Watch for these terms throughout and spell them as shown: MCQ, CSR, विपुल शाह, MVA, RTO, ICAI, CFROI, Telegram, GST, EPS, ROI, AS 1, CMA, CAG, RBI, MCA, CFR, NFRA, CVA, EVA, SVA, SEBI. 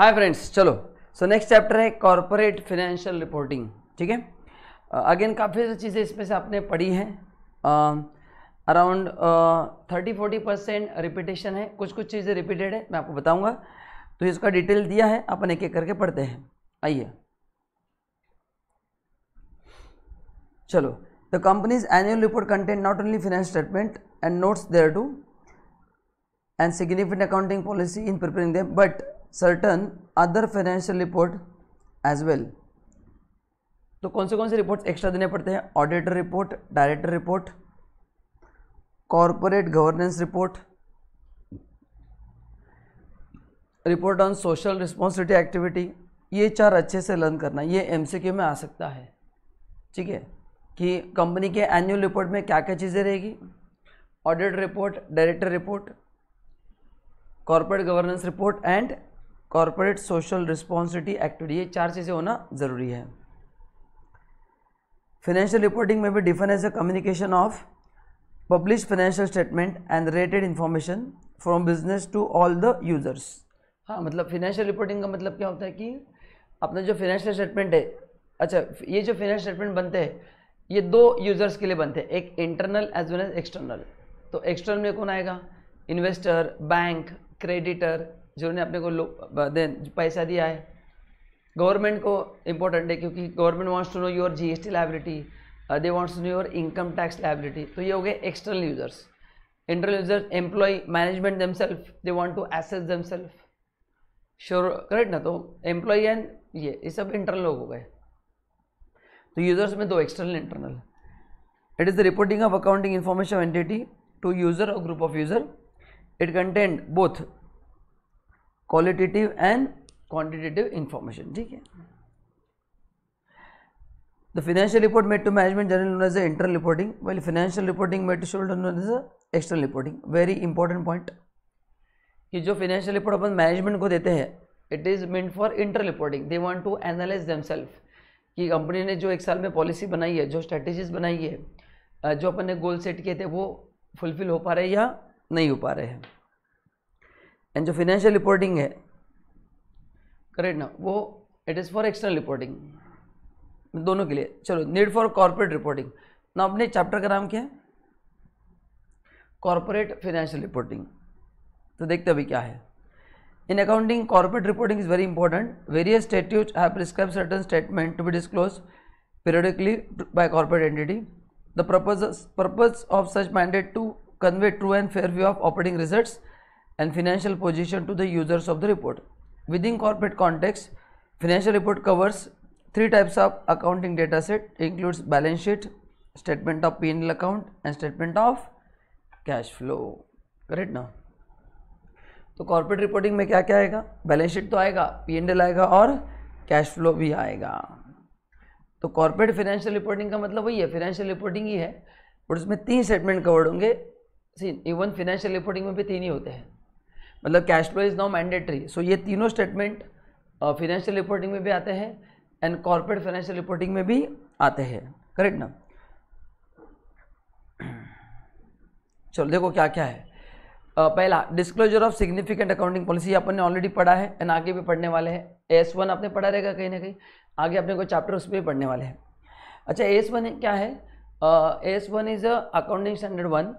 हाय friends, चलो so next chapter है corporate financial reporting. ठीक है, अगेन काफ़ी सारी चीज़ें इसमें से आपने पढ़ी हैं, अराउंड 30-40% रिपीटेशन है, कुछ कुछ चीज़ें रिपीटेड है, मैं आपको बताऊंगा। तो इसका डिटेल दिया है, अपन एक एक करके पढ़ते हैं, आइए। चलो, the company's annual report contain not only finance statement and notes thereto and significant accounting policy in preparing them, but certain other financial report as well. तो कौन से रिपोर्ट्स एक्स्ट्रा देने पड़ते हैं? Auditor report, director report, corporate governance report, report on social responsibility activity. ये चार अच्छे से लर्न करना, ये एमसीक्यू में आ सकता है। ठीक है, कि कंपनी के एनुअल रिपोर्ट में क्या क्या चीज़ें रहेगी, audit report, director report, corporate governance report and corporate social responsibility activity, ये चार चीज़ें होना ज़रूरी है। फाइनेंशियल रिपोर्टिंग में भी define as a communication of publish financial statement and related information from business to all the users. हाँ, मतलब फाइनेंशियल रिपोर्टिंग का मतलब क्या होता है कि अपना जो फाइनेंशियल स्टेटमेंट है, अच्छा ये जो फाइनेंशियल स्टेटमेंट बनते हैं ये दो यूजर्स के लिए बनते हैं, एक internal as well as external. तो एक्सटर्नल में कौन आएगा? इन्वेस्टर, बैंक, क्रेडिटर, जिन्होंने अपने को पैसा दिया है। गवर्नमेंट को इम्पोर्टेंट है क्योंकि government wants to know your GST liability, they wants to know your income tax liability. तो ये हो गए external users. Internal users, employ, management themselves, they want to assess themselves, sure, correct ना। तो employ and ये सब internal लोग हो गए। तो यूजर्स में दो, external internal. It is the reporting of accounting information entity to user और group of user. It contained both qualitative and quantitative information. ठीक है, the financial report made to management generally known as the internal reporting, while financial reporting made to shareholder known as the external reporting. Very important point कि जो financial report अपन management को देते हैं, it is meant for internal reporting. They want to analyze themselves कि company ने जो एक साल में पॉलिसी बनाई है, जो स्ट्रेटेजीज बनाई है, जो अपन ने गोल सेट किए थे वो फुलफिल हो पा रहे हैं या नहीं हो पा रहे हैं। एंड जो फाइनेंशियल रिपोर्टिंग है, करेक्ट ना, वो it is for external reporting, दोनों के लिए। चलो, नीड फॉर कॉर्पोरेट रिपोर्टिंग। ना अपने चैप्टर का नाम क्या है? Corporate financial reporting. तो देखते अभी क्या है। In accounting corporate reporting is very important. Various statute have prescribe certain statement to be disclose periodically by corporate entity. The purpose of such mandate to convey true and fair view of operating results and financial position to the users of the report. Within corporate context, financial report covers three types of accounting data set, includes balance sheet, statement of P&L account and statement of cash flow. Correct ना? तो corporate reporting में क्या क्या आएगा? Balance sheet तो आएगा, P&L आएगा और cash flow भी आएगा। तो corporate financial reporting का मतलब वही है, financial reporting ही है, और उसमें तीन statement covered होंगे। इवन फाइनेंशियल रिपोर्टिंग में भी तीन ही होते हैं, मतलब cash flow is now mandatory. So ये तीनों स्टेटमेंट फाइनेंशियल रिपोर्टिंग में भी आते हैं एंड कॉर्पोरेट फाइनेंशियल रिपोर्टिंग में भी आते हैं, करेक्ट ना। चलो देखो क्या क्या है। पहला, disclosure of significant accounting policy, अपन ने ऑलरेडी पढ़ा है एंड आगे भी पढ़ने वाले हैं। AS 1 आपने पढ़ा रहेगा कहीं ना कहीं, आगे अपने कोई चैप्टर उसमें भी पढ़ने वाले हैं। अच्छा, AS 1 क्या है? AS 1 is accounting standard 1।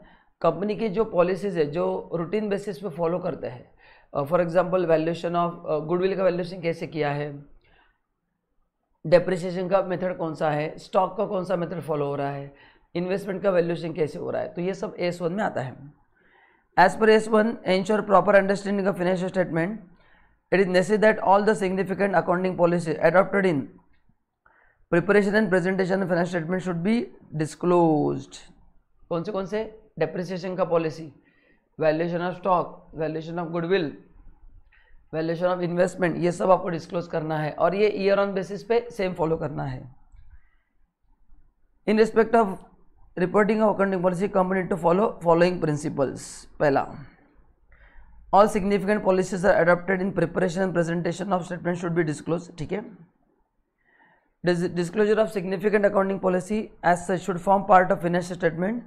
कंपनी की जो पॉलिसीज़ है जो रूटीन बेसिस पे फॉलो करते हैं, for example valuation of goodwill का वैल्यूएशन कैसे किया है, डेप्रिसिएशन का मेथड कौन सा है, स्टॉक का कौन सा मेथड फॉलो हो रहा है, इन्वेस्टमेंट का वैल्यूएशन कैसे हो रहा है, तो ये सब AS 1 में आता है। एज पर AS 1, ensure proper understanding of financial statement. It is necessary that all the significant accounting policy adopted in preparation and presentation of financial statement should be disclosed. कौन से डेप्रिसिएशन का policy, valuation of stock, valuation of goodwill, valuation of investment, ये सब आपको disclose करना है और ये ईयर ऑन बेसिस पे सेम फॉलो करना है। In respect of reporting of accounting policy company to follow following principles. पहला, all significant policies are adopted in preparation and presentation of statement should be disclose. ठीक है, disclosure of significant accounting policy as such should form part of financial statement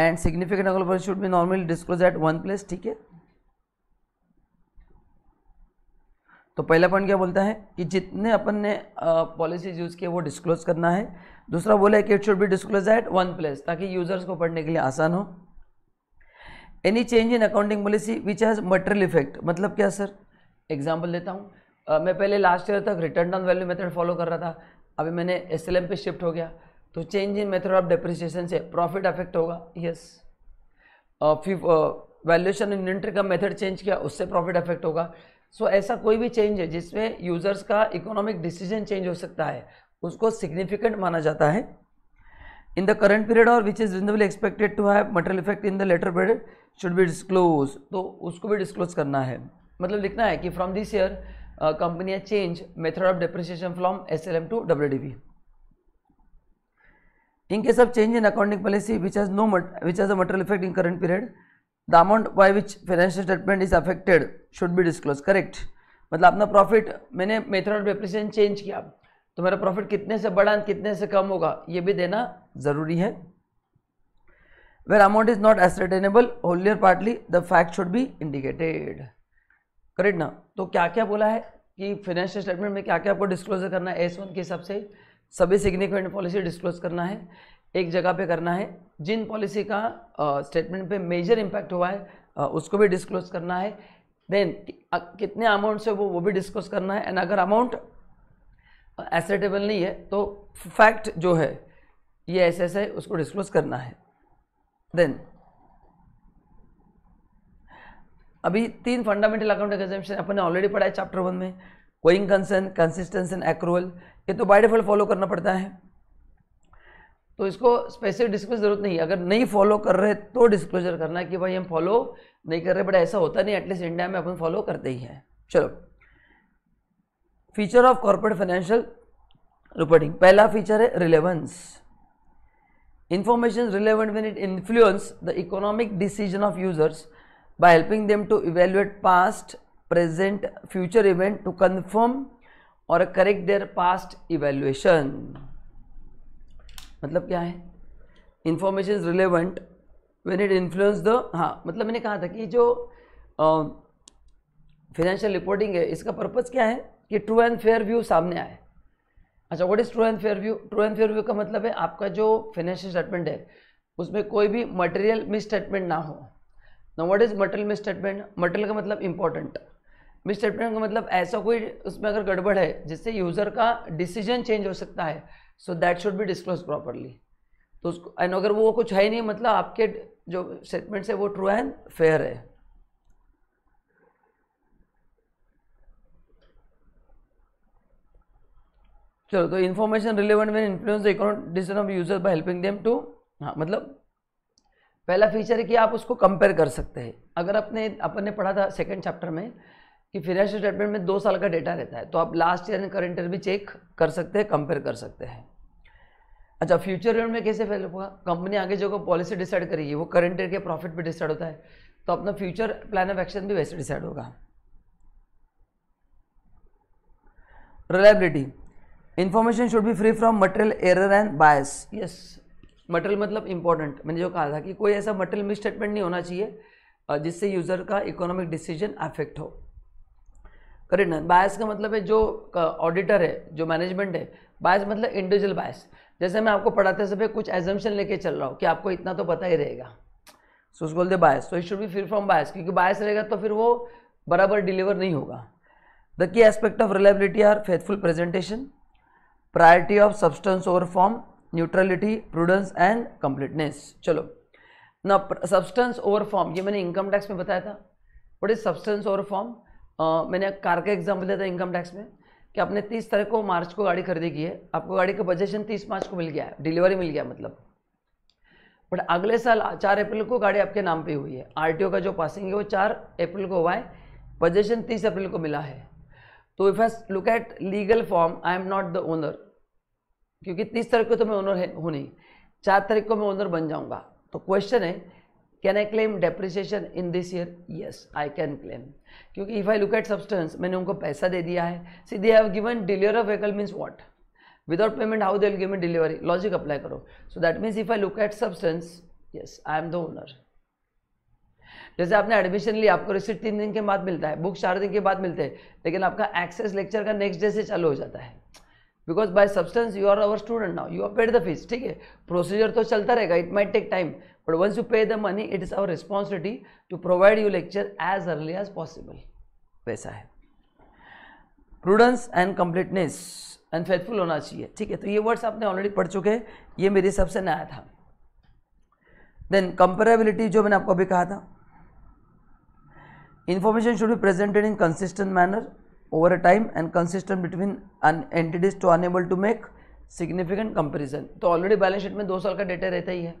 and significant accounting policy should be normally disclosed at one place. ठीक है, तो पहला point क्या बोलता है कि जितने अपन ने पॉलिसीज यूज़ किए वो डिस्क्लोज करना है। दूसरा बोला है कि it should be disclose at one place ताकि यूजर्स को पढ़ने के लिए आसान हो। Any change in accounting policy which has material effect, मतलब क्या सर, एग्जाम्पल देता हूँ। मैं पहले लास्ट ईयर तक written down value method follow कर रहा था, अभी मैंने एसएलएम पे शिफ्ट हो गया, तो change in method of depreciation से प्रॉफिट अफेक्ट होगा, यस। फिर वैल्यूएशन इन इन्वेंटरी का मेथड चेंज किया, उससे प्रॉफिट अफेक्ट होगा। सो ऐसा कोई भी चेंज है जिसमें यूजर्स का इकोनॉमिक डिसीजन चेंज हो सकता है उसको सिग्निफिकेंट माना जाता है। इन द करंट पीरियड और which is reasonably expected to have material effect in the later period should be disclose, तो उसको भी डिस्क्लोज करना है। मतलब लिखना है कि फ्रॉम दिस ईयर कंपनियां change method of depreciation from SLM to WDP. In case of change in accounting policy which has a material effect in current period the amount by which financial statement is affected should be disclose, correct. मतलब अपना profit, मैंने method of depreciation change किया तो मेरा profit कितने से बढ़ा कितने से कम होगा ये भी देना जरूरी है। Where amount is not ascertainable wholly और partly the fact should be indicated, correct ना। तो क्या क्या बोला है कि फाइनेंशियल स्टेटमेंट में क्या क्या आपको डिस्क्लोजर करना है, एस 1 के हिसाब से सभी सिग्निफिकेंट पॉलिसी डिस्क्लोज करना है, एक जगह पे करना है। जिन पॉलिसी का स्टेटमेंट पे मेजर इम्पैक्ट हुआ है उसको भी डिस्क्लोज करना है। देन कितने अमाउंट से वो भी डिस्क्लोज करना है। एंड अगर अमाउंट एसेटेबल नहीं है तो फैक्ट जो है ये ऐसे ऐसे उसको डिस्क्लोज करना है। देन अभी तीन फंडामेंटल अकाउंटिंग एग्जाम्पशन अपन ने ऑलरेडी पढ़ा है चैप्टर 1 में, going concern, consistency and accrual, ये तो बाय डिफॉल्ट फॉलो करना पड़ता है, तो इसको स्पेसिफिक डिस्क्लोज जरूरत नहीं। अगर नहीं फॉलो कर रहे तो डिस्क्लोजर करना है कि भाई हम फॉलो नहीं कर रहे, बट ऐसा होता नहीं, एटलीस्ट इंडिया में अपन फॉलो करते ही हैं। चलो, feature of corporate financial reporting, पहला फीचर है relevance. Information relevant when it influence the economic decision of users by helping them to evaluate past, present, future event to confirm or correct their past evaluation. मतलब क्या है, information is relevant when it influence the, हाँ मतलब मैंने कहा था कि जो financial reporting है इसका purpose क्या है कि true and fair view सामने आए। अच्छा, what is true and fair view? True and fair view का मतलब है आपका जो financial statement है उसमें कोई भी material misstatement ना हो। Now what is material misstatement? Material का मतलब इम्पोर्टेंट, मिसस्टेटमेंट का मतलब ऐसा कोई उसमें अगर गड़बड़ है जिससे यूजर का डिसीजन चेंज हो सकता है, so that should be disclose properly. तो उसको, एंड अगर वो कुछ है ही नहीं, मतलब आपके जो स्टेटमेंट्स है वो ट्रू एंड फेयर है। चलो, तो information relevant when influence the economic decision of user by helping them to, हाँ मतलब पहला फीचर है कि आप उसको कंपेयर कर सकते हैं। अगर अपन ने पढ़ा था सेकंड चैप्टर में कि फाइनेंशियल स्टेटमेंट में 2 साल का डेटा रहता है, तो आप last year and current year भी चेक कर सकते हैं, कंपेयर कर सकते हैं। अच्छा, फ्यूचर ईयर में कैसे फैल होगा, कंपनी आगे जो पॉलिसी डिसाइड करेगी वो करंट ईयर के प्रॉफिट पर डिसाइड होता है, तो अपना फ्यूचर प्लान ऑफ एक्शन भी वैसे डिसाइड होगा। Reliability, information should be free from material error and bias, yes. Material मतलब इम्पोर्टेंट, मैंने जो कहा था कि कोई ऐसा मटेरियल मिसस्टेटमेंट नहीं होना चाहिए जिससे यूज़र का इकोनॉमिक डिसीजन अफेक्ट हो, करेक्ट ना। बायस का मतलब है जो ऑडिटर है, जो मैनेजमेंट है, बायस मतलब इंडिविजुअल बायस। जैसे मैं आपको पढ़ाते समय कुछ एजम्पशन लेके चल रहा हूँ कि आपको इतना तो पता ही रहेगा, सो उसको बोलते bias, so it should be free from bias, क्योंकि बायस रहेगा तो फिर वो बराबर डिलीवर नहीं होगा। The key aspect of reliability are faithful presentation, priority of substance over form, neutrality, prudence and completeness. चलो ना, सब्सटेंस ओवर फॉर्म ये मैंने इनकम टैक्स में बताया था। What is substance over form? मैंने कार का एग्जाम्पल दिया था इनकम टैक्स में कि आपने 30 तारीख को मार्च को गाड़ी खरीदी की है, आपको गाड़ी का पोजेशन 30 मार्च को मिल गया है, डिलीवरी मिल गया मतलब, बट अगले साल 4 अप्रैल को गाड़ी आपके नाम पर हुई है, RTO का जो पासिंग है वो 4 अप्रैल को हुआ है, पोजेशन 30 अप्रैल को मिला है। तो if I look at legal form, I am not the owner, क्योंकि 30 तारीख को तो मैं ओनर हूँ नहीं, 4 तारीख को मैं ओनर बन जाऊँगा। तो क्वेश्चन है, can I claim depreciation in this year? Yes, I can claim, क्योंकि if I look at substance, मैंने उनको पैसा दे दिया है, see they have given deliver of vehicle, means what, without payment how they will give me delivery, logic apply करो। So that means if I look at substance, yes I am the owner. जैसे आपने admission लिया, आपको receipt 3 दिन के बाद मिलता है, बुक 4 दिन के बाद मिलते हैं, लेकिन आपका एक्सेस लेक्चर का नेक्स्ट डे से चालू हो जाता है, because by substance you are our student now, you are paid the fees. ठीक है, प्रोसीजर तो चलता रहेगा, it might take time, but once you pay the money it is our responsibility to provide you lecture as early as possible. वैसा है, prudence and completeness and faithful होना चाहिए. ठीक है, तो ये वर्ड्स आपने ऑलरेडी पढ़ चुके हैं, ये मेरे हिसाब से नया था. देन कंपेरेबिलिटी जो मैंने आपको अभी कहा था, information should be presented in consistent manner over a time and consistent between entities to unable to make significant comparison. तो ऑलरेडी बैलेंस शीट में 2 साल का डेटा रहता ही है.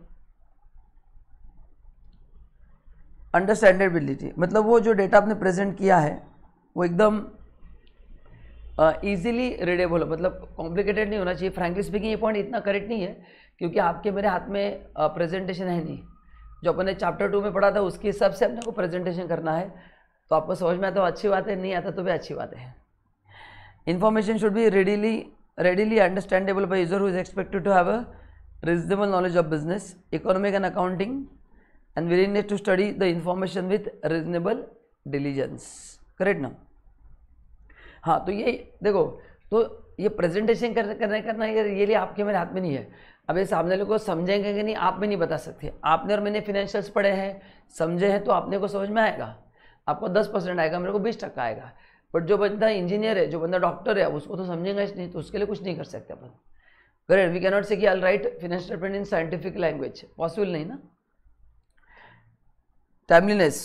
अंडरस्टैंडेबिलिटी मतलब वो जो डेटा आपने प्रेजेंट किया है वो एकदम ईजिली रीडेबल हो, मतलब कॉम्प्लिकेटेड नहीं होना चाहिए. फ्रेंकली स्पीकिंग ये पॉइंट इतना करेक्ट नहीं है क्योंकि आपके मेरे हाथ में प्रेजेंटेशन है नहीं. जो अपन ने चैप्टर 2 में पढ़ा था उसके हिसाब से अपने को प्रेजेंटेशन करना है. तो आपको समझ में आता तो अच्छी बात है, नहीं आता तो भी अच्छी बात है. Information should be readily understandable by user who is expected to have a reasonable knowledge of business, economic and accounting and willingness to study the information with reasonable diligence. Correct ना? हाँ, तो ये देखो, तो ये प्रेजेंटेशन करना ये लिए आपके मेरे हाथ में नहीं है. अब ये सामने लोग को समझेंगे कि नहीं, आप में नहीं बता सकते. आपने और मैंने फिनेंशियल्स पढ़े हैं, समझे हैं, तो आपने को समझ में आएगा. आपको 10% आएगा, मेरे को 20% आएगा. बट जो बंदा इंजीनियर है, जो बंदा डॉक्टर है, उसको तो समझेगा ही नहीं, तो उसके लिए कुछ नहीं कर सकते अपन. Correct? We can not say कि I write financial statement in scientific language, possible नहीं ना. टाइमलीनेस,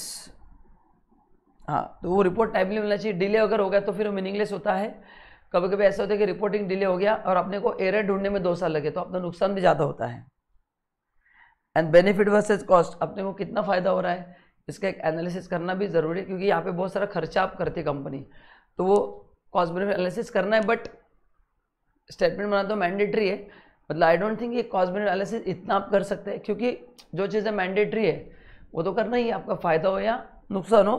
हाँ, तो वो रिपोर्ट टाइमली मिलना चाहिए. डिले अगर हो गया तो फिर वो मीनिंगलेस होता है. कभी कभी ऐसा होता है कि रिपोर्टिंग डिले हो गया और अपने को एरर ढूंढने में 2 साल लगे, तो अपना नुकसान भी ज़्यादा होता है. एंड बेनिफिट वर्सेज कॉस्ट, अपने को कितना फ़ायदा हो रहा है इसका एक एनालिसिस करना भी ज़रूरी है, क्योंकि यहाँ पे बहुत सारा खर्चा आप करते हैं कंपनी, तो वो कॉस्ट बेनिफिट एनालिसिस करना है. बट स्टेटमेंट बनाना तो मैंडेटरी है, मतलब आई डोंट थिंक ये कॉस्ट बेनिफिट एनालिसिस इतना आप कर सकते हैं, क्योंकि जो चीज़ें मैंडेटरी है वो तो करना ही है, आपका फ़ायदा हो या नुकसान हो.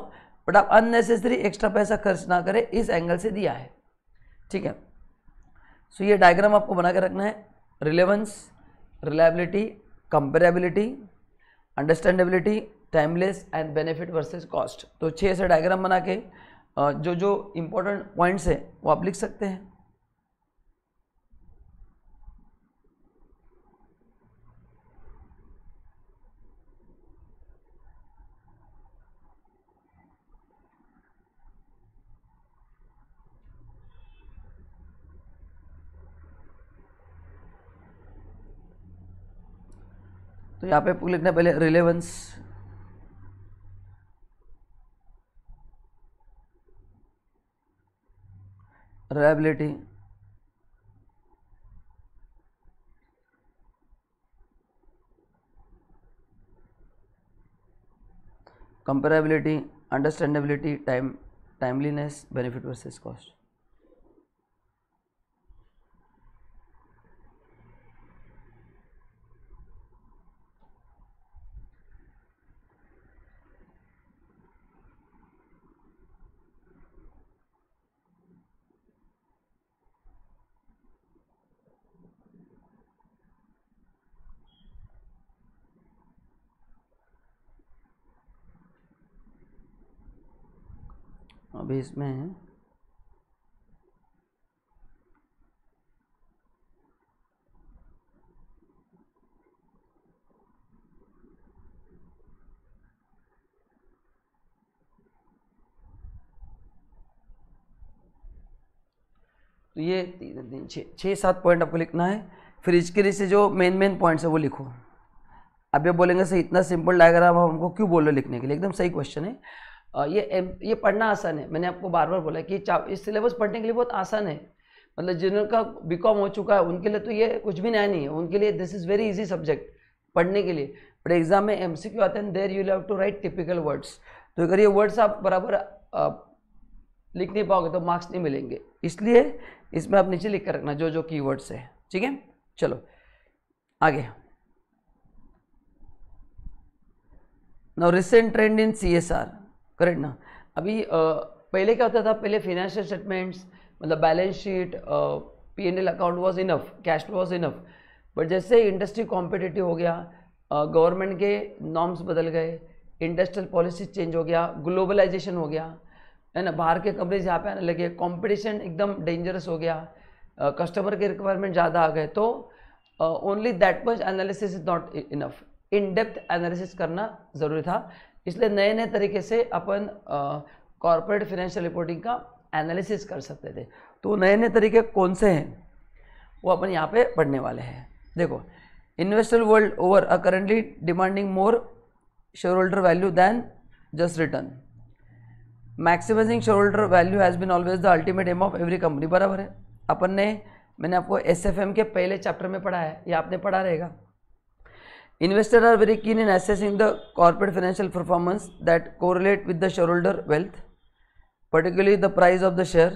बट आप अननेसेसरी एक्स्ट्रा पैसा खर्च ना करें, इस एंगल से दिया है. ठीक है, सो ये डायग्राम आपको बना के रखना है. Relevance, reliability, comparability, understandability, timeless and benefit versus cost. तो 6 से डायग्राम बना के जो जो इम्पोर्टेंट पॉइंट्स हैं वो आप लिख सकते हैं. तो यहाँ पे लिखना पहले relevance. Reliability, comparability, understandability, timeliness, benefit versus cost. अभी इसमें तो ये 3 6 7 पॉइंट आपको लिखना है. फिर इसके लिए जो मेन पॉइंट्स है वो लिखो. अब ये बोलेंगे सर इतना सिंपल डायग्राम हमको क्यों बोल रहे लिखने के लिए, एकदम सही क्वेश्चन है. ये पढ़ना आसान है. मैंने आपको बार बार बोला कि इस सिलेबस पढ़ने के लिए बहुत आसान है, मतलब जिनका बीकॉम हो चुका है उनके लिए तो ये कुछ भी नया नहीं है. उनके लिए this is very easy subject पढ़ने के लिए. बट एग्जाम में MCQ आते हैं, there you have to write typical words. तो अगर ये वर्ड्स आप बराबर लिख नहीं पाओगे तो मार्क्स नहीं मिलेंगे, इसलिए इसमें आप नीचे लिख कर रखना जो जो की वर्ड्स है. ठीक है, चलो आगे. Now recent trend in CSR. Correct ना? अभी पहले क्या होता था, पहले फिनेंशियल स्टेटमेंट्स मतलब balance sheet, P&L account was enough, cash flow was enough. But जैसे इंडस्ट्री कॉम्पिटिटिव हो गया, गवर्नमेंट के नॉर्म्स बदल गए, इंडस्ट्रियल पॉलिसी चेंज हो गया, ग्लोबलाइजेशन हो गया, है ना, बाहर के कंपनीज यहाँ पे आने लगे, कंपटीशन एकदम डेंजरस हो गया, कस्टमर के रिक्वायरमेंट ज़्यादा आ गए, तो only that much analysis is not enough, in depth analysis करना ज़रूरी था। इसलिए नए नए तरीके से अपन कॉर्पोरेट फाइनेंशियल रिपोर्टिंग का एनालिसिस कर सकते थे। तो नए नए तरीके कौन से हैं वो अपन यहाँ पे पढ़ने वाले हैं। देखो, investor world over are currently demanding more share holder value than just return. Maximising share holder value has been always the ultimate aim of every company, बराबर है। अपन ने, मैंने आपको एसएफएम के पहले चैप्टर में पढ़ा है, या आपने पढ़ा रहेगा। Investor are very keen in assessing the corporate financial performance that correlate with the share holder wealth, particularly the price of the share.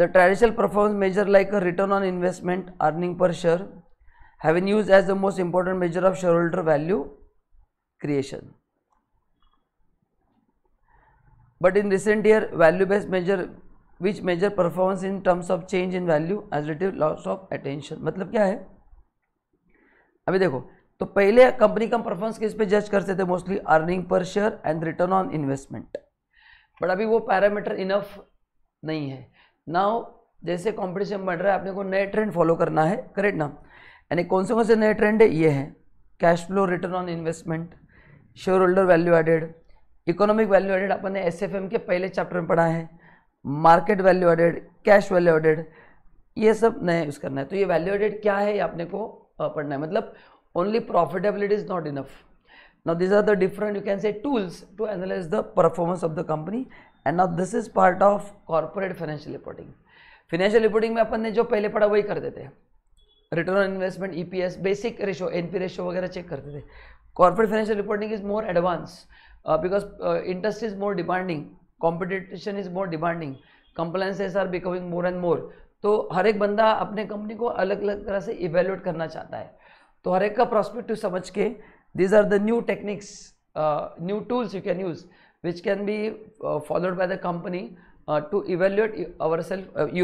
The traditional performance measure like a return on investment, earning per share, have been used as the most important measure of shareholder value creation. But in recent year, value-based measure, which measure performance in terms of change in value, has received lots of attention. मतलब क्या है? अभी देखो, तो पहले company का performance किस पे जज करते थे? Mostly earning per share and return on investment. But अभी वो पैरामीटर इनफ नहीं है। नाउ जैसे कंपटीशन बढ़ रहा है, अपने को नए ट्रेंड फॉलो करना है, करेक्ट ना। यानी कौन से नए ट्रेंड है? ये है cash flow, return on investment, share holder value added, economic value added, अपन ने एसएफएम के पहले चैप्टर में पढ़ा है, market value added, cash value added, ये सब नया यूज़ करना है। तो ये वैल्यू एडेड क्या है, ये अपने को पढ़ना है। मतलब only profitability is not enough. Now these are the different, you can say, tools to analyze the performance of the company, and now this is part of corporate financial reporting. Financial reporting में अपन ने जो पहले पढ़ा वही करते थे, return on investment, EPS, basic ratio, NP ratio वगैरह check करते थे। Corporate financial reporting is more advanced because industry is more demanding, competition is more demanding, compliances are becoming more and more. तो हर एक बंदा अपने कंपनी को अलग अलग तरह से evaluate करना चाहता है, तो हर एक का perspective समझ के these are the new techniques, new tools you can use, which can be followed by the company to evaluate ourselves,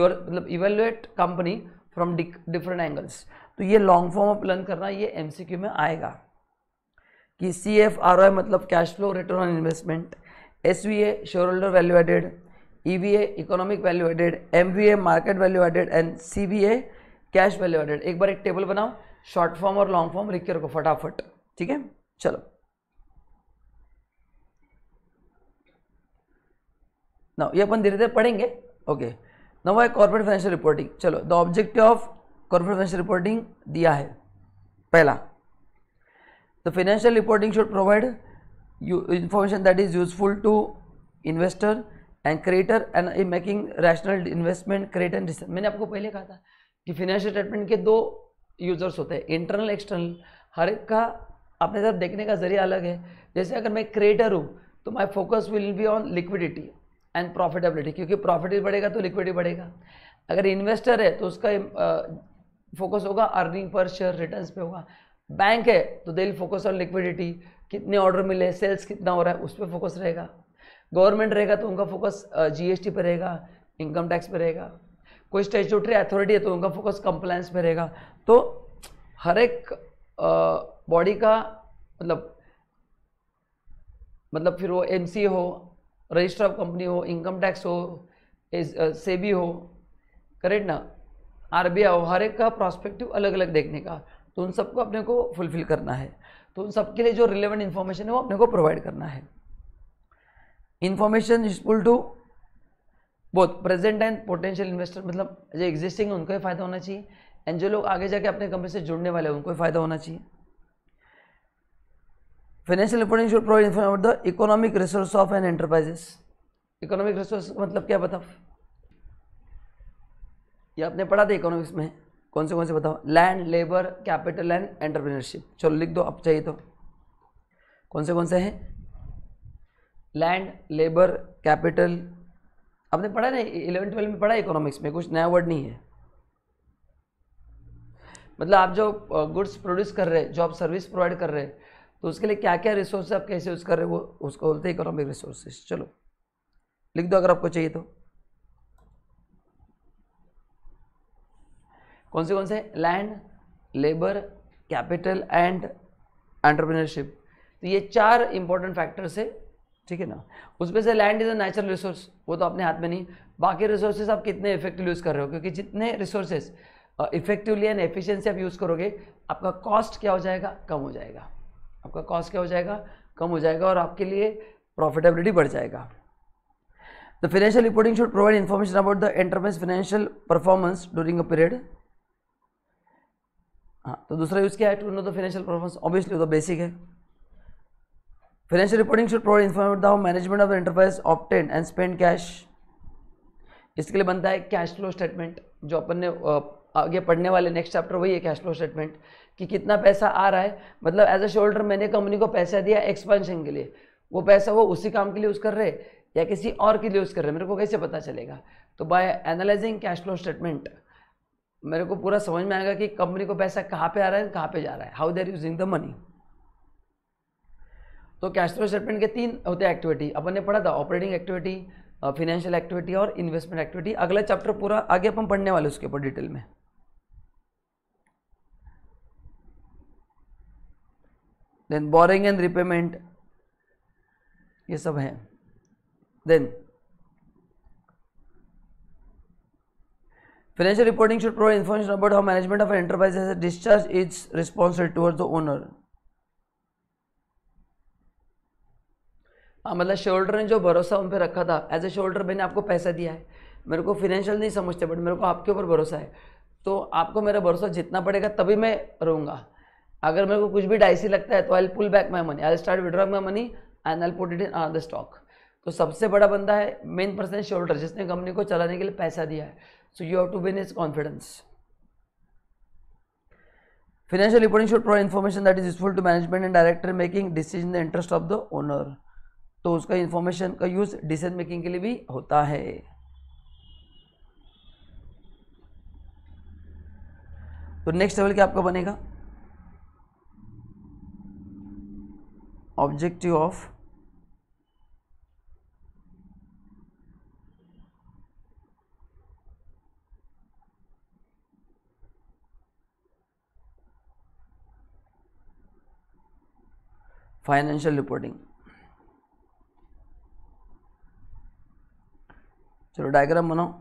evaluate company from different angles. तो ये long form of learn करना, ये MCQ में आएगा कि CFROI मतलब cash flow, return on investment, SVA shareholder value added, EVA economic value added, MVA market value added and CVA cash value added। एक बार एक table बनाओ, short form और long form लिख के रखो फटाफट, ठीक है। चलो, ना ये अपन धीरे धीरे पढ़ेंगे। ओके, नाउ है कॉर्पोरेट फाइनेंशियल रिपोर्टिंग। चलो, the objective of corporate financial reporting दिया है। पहला, the financial reporting should provide information that is useful to investor and creator and in making rational investment, create and research. मैंने आपको पहले कहा था कि फाइनेंशियल स्टेटमेंट के दो यूजर्स होते हैं, इंटरनल एक्सटर्नल। हर एक का अपने तरफ देखने का जरिया अलग है। जैसे अगर मैं क्रिएटर हूँ तो my focus will be on liquidity and profitability, क्योंकि प्रॉफिट बढ़ेगा तो लिक्विडिटी बढ़ेगा। अगर इन्वेस्टर है तो उसका फोकस होगा अर्निंग पर शेयर, रिटर्न्स पे होगा। बैंक है तो they will focus on liquidity, कितने ऑर्डर मिले, सेल्स कितना हो रहा है, उस पर फोकस रहेगा। गवर्नमेंट रहेगा तो उनका फोकस GST पर रहेगा, इनकम टैक्स पर रहेगा। कोई स्टैट्यूटरी अथॉरिटी है तो उनका फोकस कंप्लायंस पर रहेगा। तो हर एक बॉडी का मतलब फिर वो MCA हो, रजिस्टर ऑफ कंपनी हो, इनकम टैक्स हो, सेबी हो, करेक्ट ना, RBI हो, हर एक का प्रॉस्पेक्टिव अलग अलग देखने का। तो उन सबको अपने को फुलफिल करना है। तो उन सब के लिए जो रिलेवेंट इन्फॉर्मेशन है वो अपने को प्रोवाइड करना है। Information useful to both present and potential investor, मतलब जो एग्जिस्टिंग है उनको ही फ़ायदा होना चाहिए, एंड जो लोग आगे जाके अपने कंपनी से जुड़ने वाले हैं उनको ही फ़ायदा होना चाहिए। Financial reporting should provide information about the economic resource of an enterprises. Economic resource मतलब क्या बताओ? ये आपने पढ़ा था इकोनॉमिक्स में, कौन से बताओ? Land, labour, capital and entrepreneurship. चलो लिख दो, आप चाहिए तो। कौन से हैं? Land, labour, capital. आपने पढ़ा ना 11th 12th में पढ़ा, इकोनॉमिक्स में कुछ नया वर्ड नहीं है। मतलब आप जो गुड्स प्रोड्यूस कर रहे हैं, जो आप सर्विस प्रोवाइड कर रहे हैं, तो उसके लिए क्या क्या रिसोर्स आप कैसे यूज़ कर रहे हो, वो उसको बोलते हैं इकोनॉमिक रिसोर्सेज। चलो लिख दो अगर आपको चाहिए तो। कौन से land, labour, capital and entrepreneurship. तो ये चार इंपॉर्टेंट फैक्टर्स है, ठीक है ना। उसमें से land is a natural resource, वो तो अपने हाथ में नहीं, बाकी रिसोर्सेज आप कितने इफेक्टिवली यूज़ कर रहे हो, क्योंकि जितने रिसोर्सेज इफेक्टिवली एंड एफिशिएंसी आप यूज़ करोगे आपका कॉस्ट क्या हो जाएगा, कम हो जाएगा। आपका कॉस्ट क्या हो जाएगा, कम हो जाएगा और आपके लिए प्रॉफिटेबिलिटी बढ़ जाएगा। The financial reporting should provide information about the enterprise financial performance during a period. हाँ, तो दूसरा यूज़ क्या है, to know the financial performance, obviously वो तो बेसिक है। Financial reporting should provide information the how management of the enterprise obtain and spend cash. इसके लिए बनता है कैश फ्लो स्टेटमेंट, जो अपन ने आगे पढ़ने वाले नेक्स्ट चैप्टर वही है कैश फ्लो स्टेटमेंट, कि कितना पैसा आ रहा है। मतलब एज अ शोल्डर मैंने कंपनी को पैसा दिया एक्सपेंशन के लिए, वो पैसा वो उसी काम के लिए यूज़ कर रहे हैं या किसी और के लिए यूज़ कर रहे हैं, मेरे को कैसे पता चलेगा। तो by analysing cash flow statement मेरे को पूरा समझ में आएगा कि कंपनी को पैसा कहाँ पे आ रहा है, कहाँ पे जा रहा है, how they are using the money. तो कैश फ्लो स्टेटमेंट के तीन होते हैं एक्टिविटी, अपन ने पढ़ा था ऑपरेटिंग एक्टिविटी, फाइनेंशियल एक्टिविटी और इन्वेस्टमेंट एक्टिविटी। अगला चैप्टर पूरा आगे अपन पढ़ने वाले उसके ऊपर डिटेल में। देन बोरिंग एंड रिपेमेंट, ये सब है। Then Financial reporting should provide information about how management of an enterprise has discharged its responsibility towards the owner. मतलब शोल्डर ने जो भरोसा उन पर रखा था, एज ए शोल्डर मैंने आपको पैसा दिया है, मेरे को फिनेंशियल नहीं समझते बट मेरे को आपके ऊपर भरोसा है, तो आपको मेरा भरोसा जितना पड़ेगा तभी मैं रहूँगा। अगर मेरे को कुछ भी डाइसी लगता है तो I pull back my money, I start withdrawing my money and I put it in another stock. तो सबसे बड़ा बंदा है मेन पर्सन है शोल्डर, जिसने कंपनी को चलाने के लिए पैसा दिया है। So you have to win his confidence. Financial reporting should provide information that is useful to management and director making decision in the interest of the owner. तो उसका information का use decision making के लिए भी होता है। तो next level क्या आपका बनेगा? Objective of financial reporting. चलो डायग्राम बनाओ,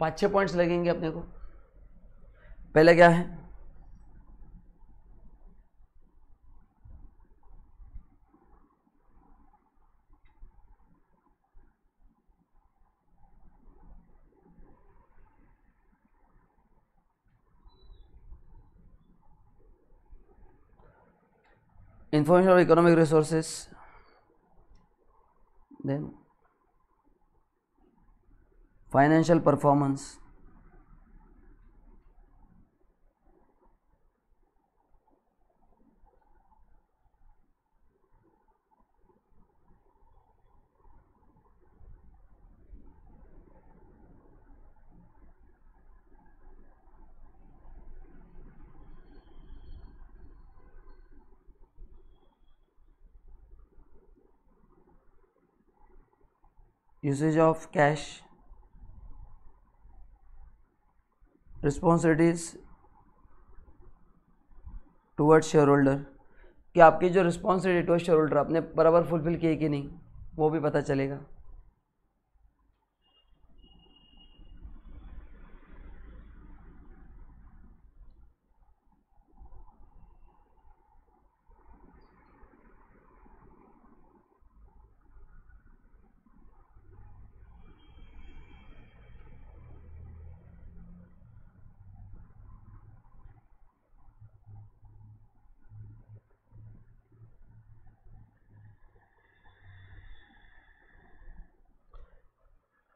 5-6 पॉइंट्स लगेंगे अपने को। पहले क्या है, information of economic resources, then financial performance, usage of cash, responsibilities towards shareholder, कि आपकी जो responsibility towards shareholder आपने बराबर फुलफिल की है कि नहीं वो भी पता चलेगा।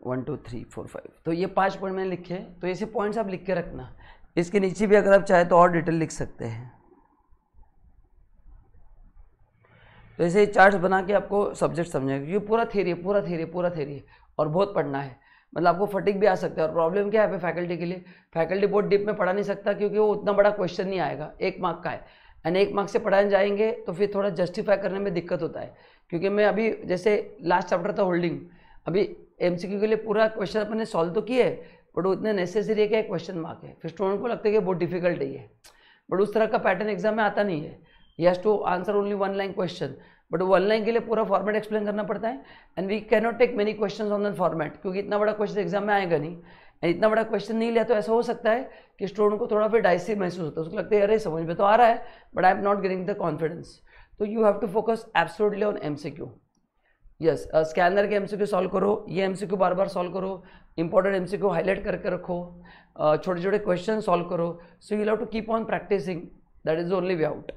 One two three four five, तो ये 5 पॉइंट मैंने लिखे हैं, तो ऐसे पॉइंट्स आप लिख के रखना। इसके नीचे भी अगर आप चाहें तो और डिटेल लिख सकते हैं। तो ऐसे चार्ट्स बना के आपको सब्जेक्ट समझेंगे, क्योंकि पूरा थ्योरी है, पूरा थ्योरी है, पूरा थ्योरी है और बहुत पढ़ना है। मतलब आपको फटीक भी आ सकता है। और प्रॉब्लम क्या है फैकल्टी के लिए, फैकल्टी बहुत डीप में पढ़ा नहीं सकता क्योंकि वो उतना बड़ा क्वेश्चन नहीं आएगा, 1 मार्क का है एंड 1 मार्क से पढ़ाने जाएंगे तो फिर थोड़ा जस्टिफाई करने में दिक्कत होता है। क्योंकि मैं अभी जैसे लास्ट चैप्टर था होल्डिंग, अभी एमसीक्यू के लिए पूरा क्वेश्चन अपने सॉल्व तो किए बट वो इतने नेसेसरी है कि एक क्वेश्चन मार्क है, फिर स्टूडेंट को लगता है कि बहुत डिफिकल्ट है ये। बट उस तरह का पैटर्न एग्जाम में आता नहीं है. You has to answer only one line question, but one line के लिए पूरा फॉर्मेट एक्सप्लेन करना पड़ता है. And we can not take many question on the format, क्योंकि इतना बड़ा क्वेश्चन एग्जाम में आएगा नहीं. एंड इतना बड़ा क्वेश्चन नहीं लिया तो ऐसा हो सकता है कि स्टूडेंट को थोड़ा फिर डाइसी महसूस होता है. उसको लगता है अरे समझ में तो आ रहा है but I am not getting the confidence. तो you have to focus absolutely on MCQ. Yes, scanner के एमसीक्यू सॉल्व करो, ये एमसीक्यू बार बार सॉल्व करो, इंपॉर्टेंट एमसीक्यू हाईलाइट करके रखो, छोटे छोटे क्वेश्चन सॉल्व करो. So you have to keep on practising, that is only way out.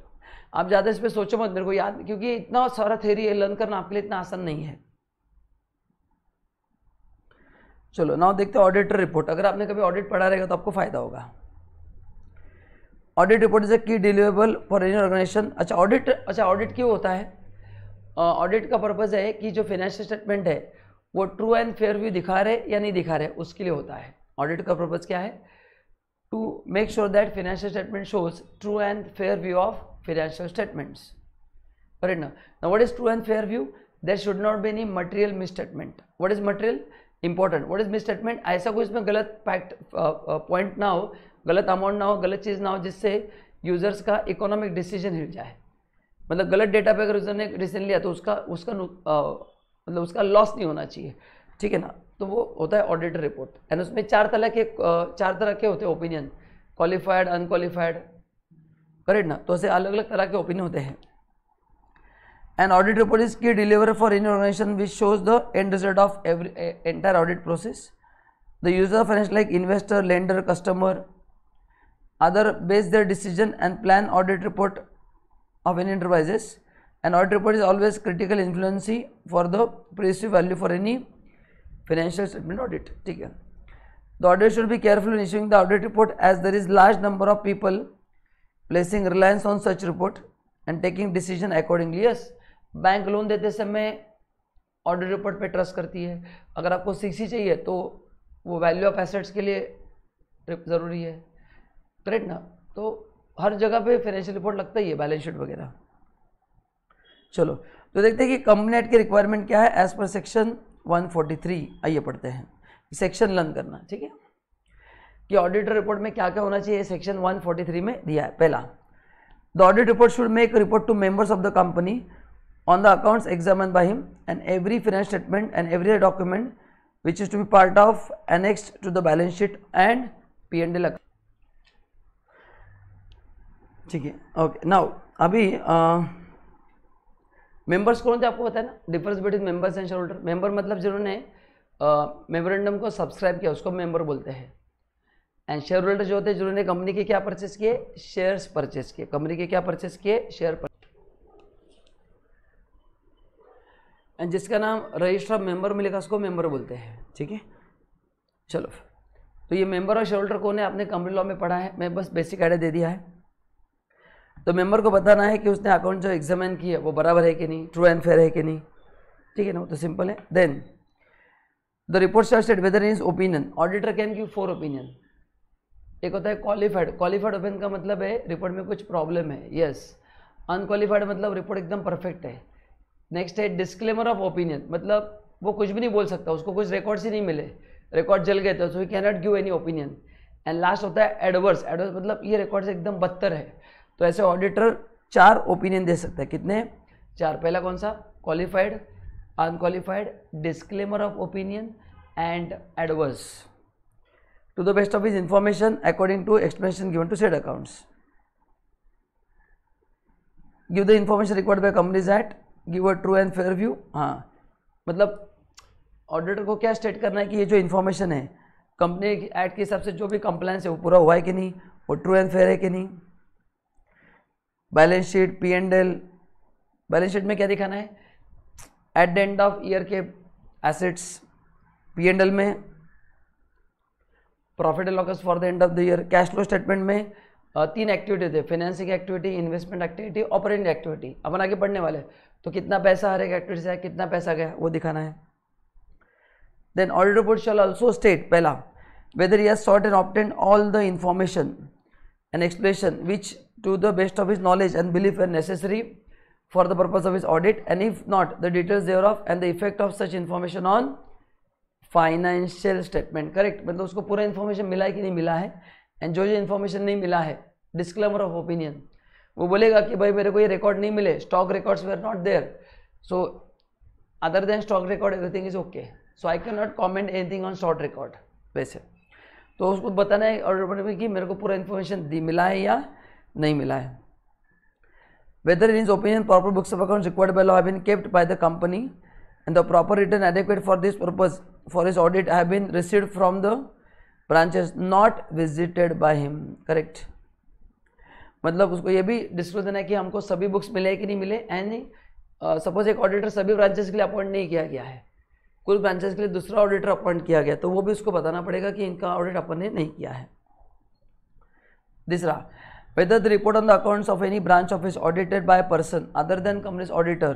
आप ज़्यादा इस पर सोचो मत मेरे को याद, क्योंकि इतना सारा थ्योरी है, लर्न करना आपके लिए इतना आसान नहीं है. चलो नाउ देखते हैं ऑडिटर रिपोर्ट. अगर आपने कभी ऑडिट पढ़ा रहेगा तो आपको फायदा होगा. Audit report is a key deliverable for any organisation. Audit क्यों होता है? ऑडिट का पर्पज़ है कि जो फाइनेंशियल स्टेटमेंट है वो ट्रू एंड फेयर व्यू दिखा रहे या नहीं दिखा रहे, उसके लिए होता है. ऑडिट का पर्पज़ क्या है? To make sure that financial statement shows true and fair view of financial statements. Right ना? Now what is true and fair view? There should not be any material misstatement. What is material? Important. What is misstatement? ऐसा कोई इसमें गलत fact point ना हो, गलत amount ना हो, गलत चीज़ ना हो जिससे यूज़र्स का इकोनॉमिक डिसीजन हिल जाए. मतलब गलत डेटा पे अगर यूज़र ने डिसीजन लिया तो उसका लॉस नहीं होना चाहिए, ठीक है ना? तो वो होता है ऑडिटर रिपोर्ट. एंड उसमें चार तरह के होते हैं ओपिनियन, क्वालिफाइड, अनक्वालिफाइड, करेक्ट ना? तो ऐसे अलग अलग तरह के ओपिनियन होते हैं. And audit report is key deliver for any organisation which shows the end result of every entire audit process. The user of finance like investor, lender, customer other base their decision and plan audit report of any enterprises. An audit report is always critical influence for the perceived value for any financial statement audit. ठीक है. The auditor should be careful in issuing the audit report as there is large number of people placing reliance on such report and taking decision accordingly. Yes, bank loan देते समय audit report पे trust करती है. अगर आपको CC चाहिए तो वो value of assets के लिए ज़रूरी है, करेक्ट ना? तो हर जगह पे फाइनेंशियल रिपोर्ट लगता ही है, बैलेंस शीट वगैरह. चलो तो देखते हैं कि कंपनी एक्ट की रिक्वायरमेंट क्या है एज पर सेक्शन 143. आइए पढ़ते हैं सेक्शन, लर्न करना, ठीक है? कि ऑडिटर रिपोर्ट में क्या क्या होना चाहिए सेक्शन 143 में दिया है. पहला, the audit report should make report to members of the company on the accounts examined by him and every finance statement and every document which is to be part of annexed to the balance sheet and P&L. ठीक है, okay. Now अभी members कौन थे आपको पता है ना? Difference between members and share holder. Member मतलब जिन्होंने मेमोरेंडम को सब्सक्राइब किया उसको मेंबर बोलते हैं. एंड शेयर होल्डर जो होते हैं जिन्होंने कंपनी के क्या परचेस किए? शेयर्स परचेस किए. कंपनी के क्या परचेस किए? शेयर. एंड जिसका नाम रजिस्टर ऑफ मेंबर मिलेगा उसको मेंबर बोलते हैं, ठीक है? चलो तो ये मेंबर और शेयर होल्डर कौन है? आपने कंपनी लॉ में पढ़ा है, मैं बस बेसिक आइडिया दे दिया है. तो मेंबर को बताना है कि उसने अकाउंट जो एग्जामिन किया है वो बराबर है कि नहीं, ट्रू एंड फेयर है कि नहीं, ठीक है ना? वो तो सिंपल है. Then the report shall state whether is opinion. Auditor can give 4 opinion. एक होता है क्वालिफाइड. क्वालिफाइड ओपिनियन का मतलब है रिपोर्ट में कुछ प्रॉब्लम है. यस. अनक्वालिफाइड मतलब रिपोर्ट एकदम परफेक्ट है. नेक्स्ट है डिस्क्लेमर ऑफ ओपिनियन, मतलब वो कुछ भी नहीं बोल सकता, उसको कुछ रिकॉर्ड्स ही नहीं मिले, रिकॉर्ड जल गए थे so he can not give any opinion. And last होता है एडवर्स. एडवर्स मतलब ये रिकॉर्ड्स एकदम बदतर है. तो ऐसे ऑडिटर 4 ओपिनियन दे सकता है. कितने? 4. पहला कौन सा? Qualified, unqualified, disclaimer of opinion and adverse. To the best of his information according to explanation given to said accounts. Give the information required by companies act. Give a true and fair view. हाँ, मतलब auditor को क्या state करना है कि ये जो information है कंपनी एक्ट के हिसाब से जो भी कंप्लायंस है वो पूरा हुआ है कि नहीं, वो ट्रू एंड फेयर है कि नहीं. Balance sheet, P&L. Balance sheet में क्या दिखाना है? At the end of year के एसेट्स. P&L में profit and loss for the end of the year. Cash flow statement में 3 एक्टिविटी थे, financing activity, investment activity, operating activity. अपन आगे पढ़ने वाले, तो कितना पैसा हर एक एक्टिविटी से आया, कितना पैसा गया, वो दिखाना है. Then audit report shall also state. पहला, whether he has sought and obtain all the information and explanation which to the best of his knowledge and belief are necessary for the purpose of his audit, and if not, the details thereof and the effect of such information on financial statement. Correct. मतलब उसको पूरा information मिला है कि नहीं मिला है, and जो इन्फॉर्मेशन नहीं मिला है डिस्क्लेमर ऑफ ओपिनियन, वो बोलेगा कि भाई मेरे को ये रिकॉर्ड नहीं मिले, stock records were not there, so other than stock record everything is okay, so I can not comment anything on stock record. वैसे तो उसको बताना है ऑडिटर में कि मेरे को पूरा इन्फॉर्मेशन मिला है या नहीं मिला है। whether in his opinion proper books of accounts required by law have been kept by the company and the proper return adequate for this purpose for his audit have been received from the branches not visited by him, correct। मतलब उसको ये भी disclose देना है कि हमको सभी books मिले कि नहीं मिले, एंड सपोज एक ऑडिटर सभी ब्रांचेस के लिए अपॉइंट नहीं किया गया है, कुछ ब्रांचेस के लिए दूसरा ऑडिटर अपॉइंट किया गया, तो वो भी उसको बताना पड़ेगा कि इनका ऑडिट अपन ने नहीं किया है। तीसरा, whether the report on the accounts of any branch office audited by a person other than company's auditor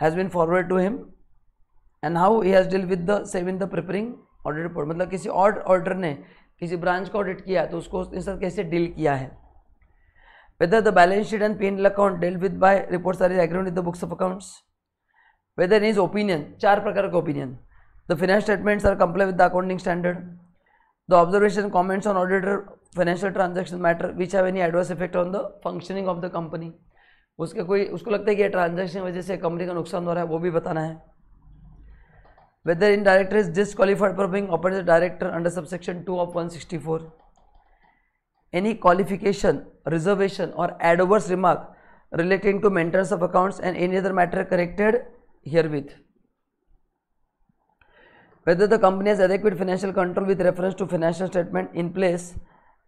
has been forwarded to him and how he has dealt with the same in the preparing audit report। मतलब किसी और auditor ने किसी branch का audit किया तो उसको इन सब कैसे डील किया है। whether the balance sheet and P&L account dealt with by reports are in agreement with the books of accounts। whether in his opinion, चार प्रकार के opinion, the financial statements are comply with the accounting standard, the observation comments on auditor financial transaction matter which have any adverse effect on the functioning of the company, उसके कोई उसको लगता है कि transaction की वजह से कंपनी का नुकसान हो रहा है, वो भी बताना है। Whether in director is disqualified for being appointed director under subsection 2 ऑफ 164, एनी क्वालिफिकेशन रिजर्वेशन और adverse remark relating to maintenance of accounts and any other matter corrected herewith. Whether the company has adequate financial control with reference to financial statement in place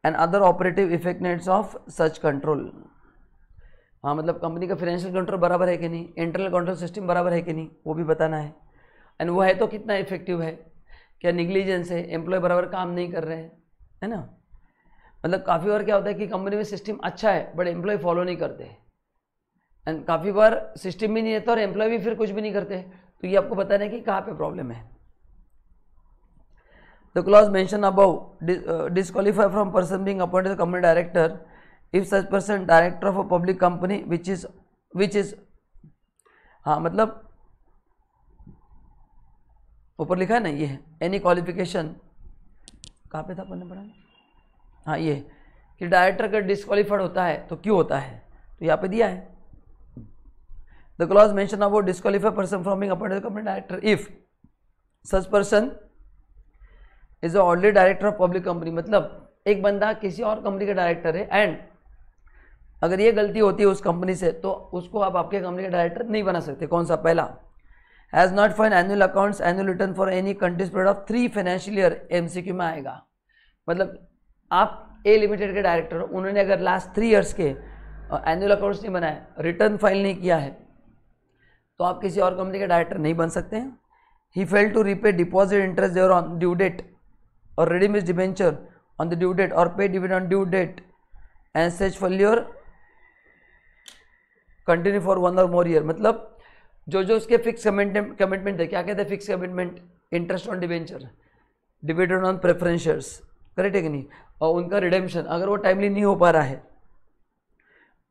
and other operative effects of such control. हाँ मतलब company का financial control बराबर है कि नहीं, internal control system बराबर है कि नहीं, वो भी बताना है। एंड वो है तो कितना इफेक्टिव है, क्या निग्लिजेंस है, एम्प्लॉय बराबर काम नहीं कर रहे हैं, है ना। मतलब काफ़ी बार क्या होता है कि कंपनी में सिस्टम अच्छा है बट एम्प्लॉय फॉलो नहीं करते, एंड काफ़ी बार सिस्टम भी नहीं रहता और एम्प्लॉय भी फिर कुछ भी नहीं करते, तो ये आपको बताना है कि कहाँ पर प्रॉब्लम है। The clause mentioned above disqualify from person being appointed as company director if such person director of a public company which is हाँ मतलब ऊपर लिखा है ना, ये any qualification कहाँ पे था अपन ने पढ़ा, हाँ ये कि डायरेक्टर का डिस्क्वालीफाइड होता है तो क्यों होता है, तो यहाँ पे दिया है the clause mentioned above disqualify person from being appointed as company director if such person is already director of public company. मतलब एक बंदा किसी और कंपनी का डायरेक्टर है एंड अगर ये गलती होती है उस कंपनी से तो उसको आप आपके कंपनी का डायरेक्टर नहीं बना सकते। कौन सा? पहला, has not filed annual accounts annual return for any continuous period of 3 financial year, MCQ में आएगा। मतलब आप ए लिमिटेड के डायरेक्टर हो, उन्होंने अगर लास्ट 3 ईयर्स के एनुअल अकाउंट्स नहीं बनाए, रिटर्न फाइल नहीं किया है, तो आप किसी और कंपनी के डायरेक्टर नहीं बन सकते हैं। He fail to repay deposit interest there on due date or redeem his debenture on the due date or pay dividend on due date and such failure continue for 1 or more year। मतलब जो उसके fix commitment थे, क्या कहते हैं fix commitment, interest on debenture, dividend on preference shares, correct है कि नहीं, और उनका रिडेम्पशन अगर वो टाइमली नहीं हो पा रहा है,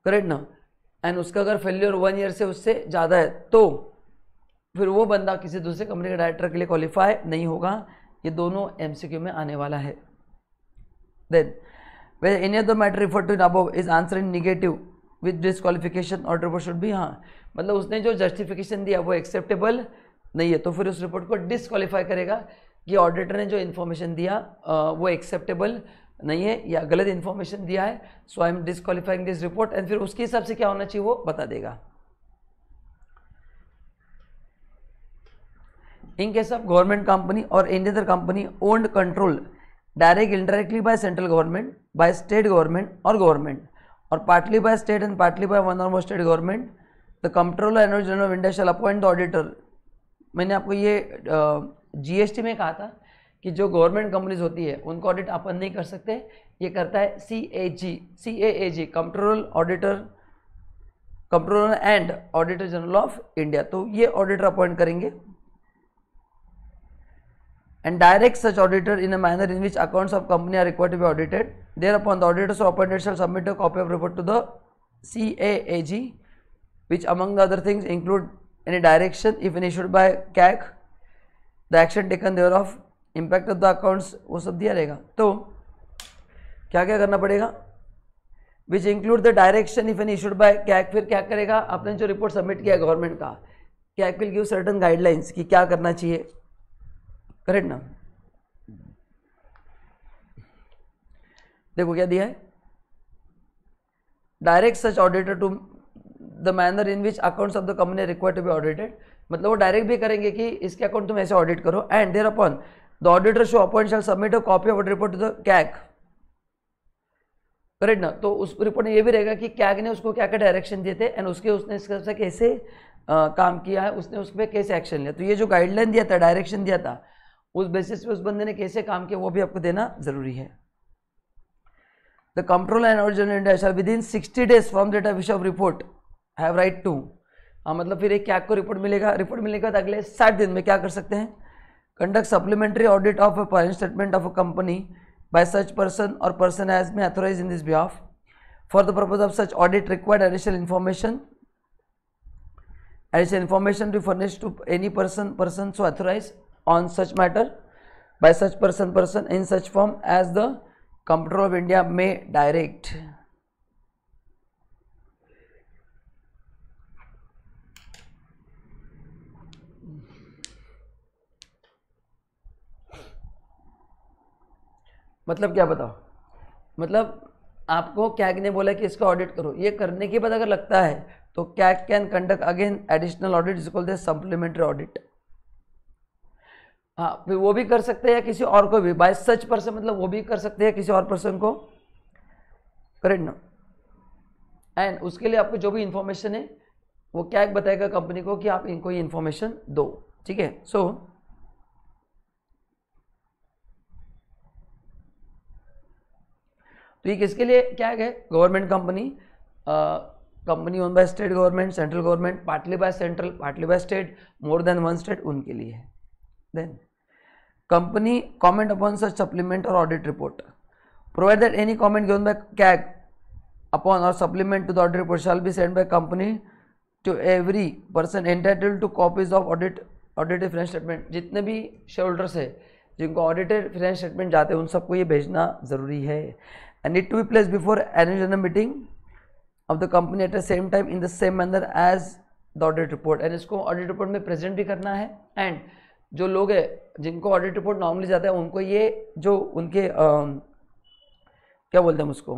करेक्ट ना, एंड उसका अगर फेल्योर 1 ईयर से उससे ज़्यादा है तो फिर वो बंदा किसी दूसरे कंपनी के डायरेक्टर के लिए क्वालिफाई नहीं होगा। ये दोनों एमसीक्यू में आने वाला है। Then whether any other matter referred to in above is answer in negative with disqualification order report should be, हाँ मतलब उसने जो जस्टिफिकेशन दिया वो एक्सेप्टेबल नहीं है तो फिर उस रिपोर्ट को डिस्क्वालीफाई करेगा कि ऑडिटर ने जो इन्फॉर्मेशन दिया वो एक्सेप्टेबल नहीं है या गलत इन्फॉर्मेशन दिया है, so I am disqualifying this report, and फिर उसके हिसाब से क्या होना चाहिए वो बता देगा। In case of government company और any other company owned control direct indirectly by central government, by state government और partly by state and partly by 1 or more state government, the controller and auditor general of India shall appoint the auditor. मैंने आपको ये GST में कहा था कि जो government companies होती है उनको ऑडिट अपन नहीं कर सकते, ये करता है CAG, controller auditor, controller and auditor general of India, तो ये ऑडिटर अपॉइंट करेंगे। and direct such auditor in a manner in which accounts of company are required to be audited, thereupon the auditors appointed shall submit a copy of report to the CAG which among the other things include any direction if any issued by CAG, the action taken thereof, impact of the accounts, वो सब दिया रहेगा। तो क्या क्या करना पड़ेगा, which include the direction if an issued by CAG. फिर क्या करेगा, आपने जो रिपोर्ट सबमिट किया गवर्नमेंट का, CAG will give certain guidelines कि क्या करना चाहिए, करेक्ट ना। देखो क्या दिया है, direct such auditor to the manner in which accounts of the company required to be audited, मतलब वो डायरेक्ट भी करेंगे कि इसके अकाउंट तुम ऐसे ऑडिट करो। And there upon the auditor show upon shall submit a copy of report to the CAG, correct ना। तो उस रिपोर्ट में ये भी रहेगा कि कैग ने उसको क्या क्या डायरेक्शन दिए थे एंड उसके उसने इसके हिसाब से कैसे काम किया है, उसने उस पर कैसे एक्शन लिया। तो ये जो गाइडलाइन दिया था, डायरेक्शन दिया था, उस बेसिस पे उस बंदे ने कैसे काम किया वो भी आपको देना जरूरी है। The control and audit general shall within 60 days from date of issue of report have right to, मतलब फिर एक कैग को रिपोर्ट मिलेगा तो अगले 60 दिन में क्या कर सकते हैं, conduct supplementary audit of a financial statement of a company by such person और person as may authorise in this behalf for the purpose of such audit required additional information to furnish to any person so authorise on such matter by such person in such form as the comptroller of India may direct. मतलब क्या बताओ, मतलब आपको CAG ने बोला कि इसका audit करो, ये करने के बाद अगर लगता है तो CAG can conduct again additional audit is called the supplementary audit. हाँ, फिर वो भी कर सकते हैं या किसी और को भी, बाय सच पर्सन मतलब वो भी कर सकते हैं किसी और पर्सन को, करेक्ट ना। एंड उसके लिए आपको जो भी इन्फॉर्मेशन है वो क्या बताएगा कंपनी को कि आप इनको ये इन्फॉर्मेशन दो, ठीक है। सो तो ये किसके लिए क्या है, government company own by state government, central government, partly by central, partly by state, more than one state, उनके लिए है। Then company comment upon such supplement or audit report, provide that any comment given by CAG upon or supplement to the audit report shall be sent by company to every person entitled to copies of audited financial statement। जितने भी shareholders है जिनको audited financial statement जाते हैं उन सबको ये भेजना जरूरी है। And it to be placed before annual general meeting of the company at the same time in the same manner as the audit report। And इसको audit report में present भी करना है। And जो लोग हैं जिनको ऑडिट रिपोर्ट नॉर्मली जाता है उनको ये जो उनके क्या बोलते हैं उसको,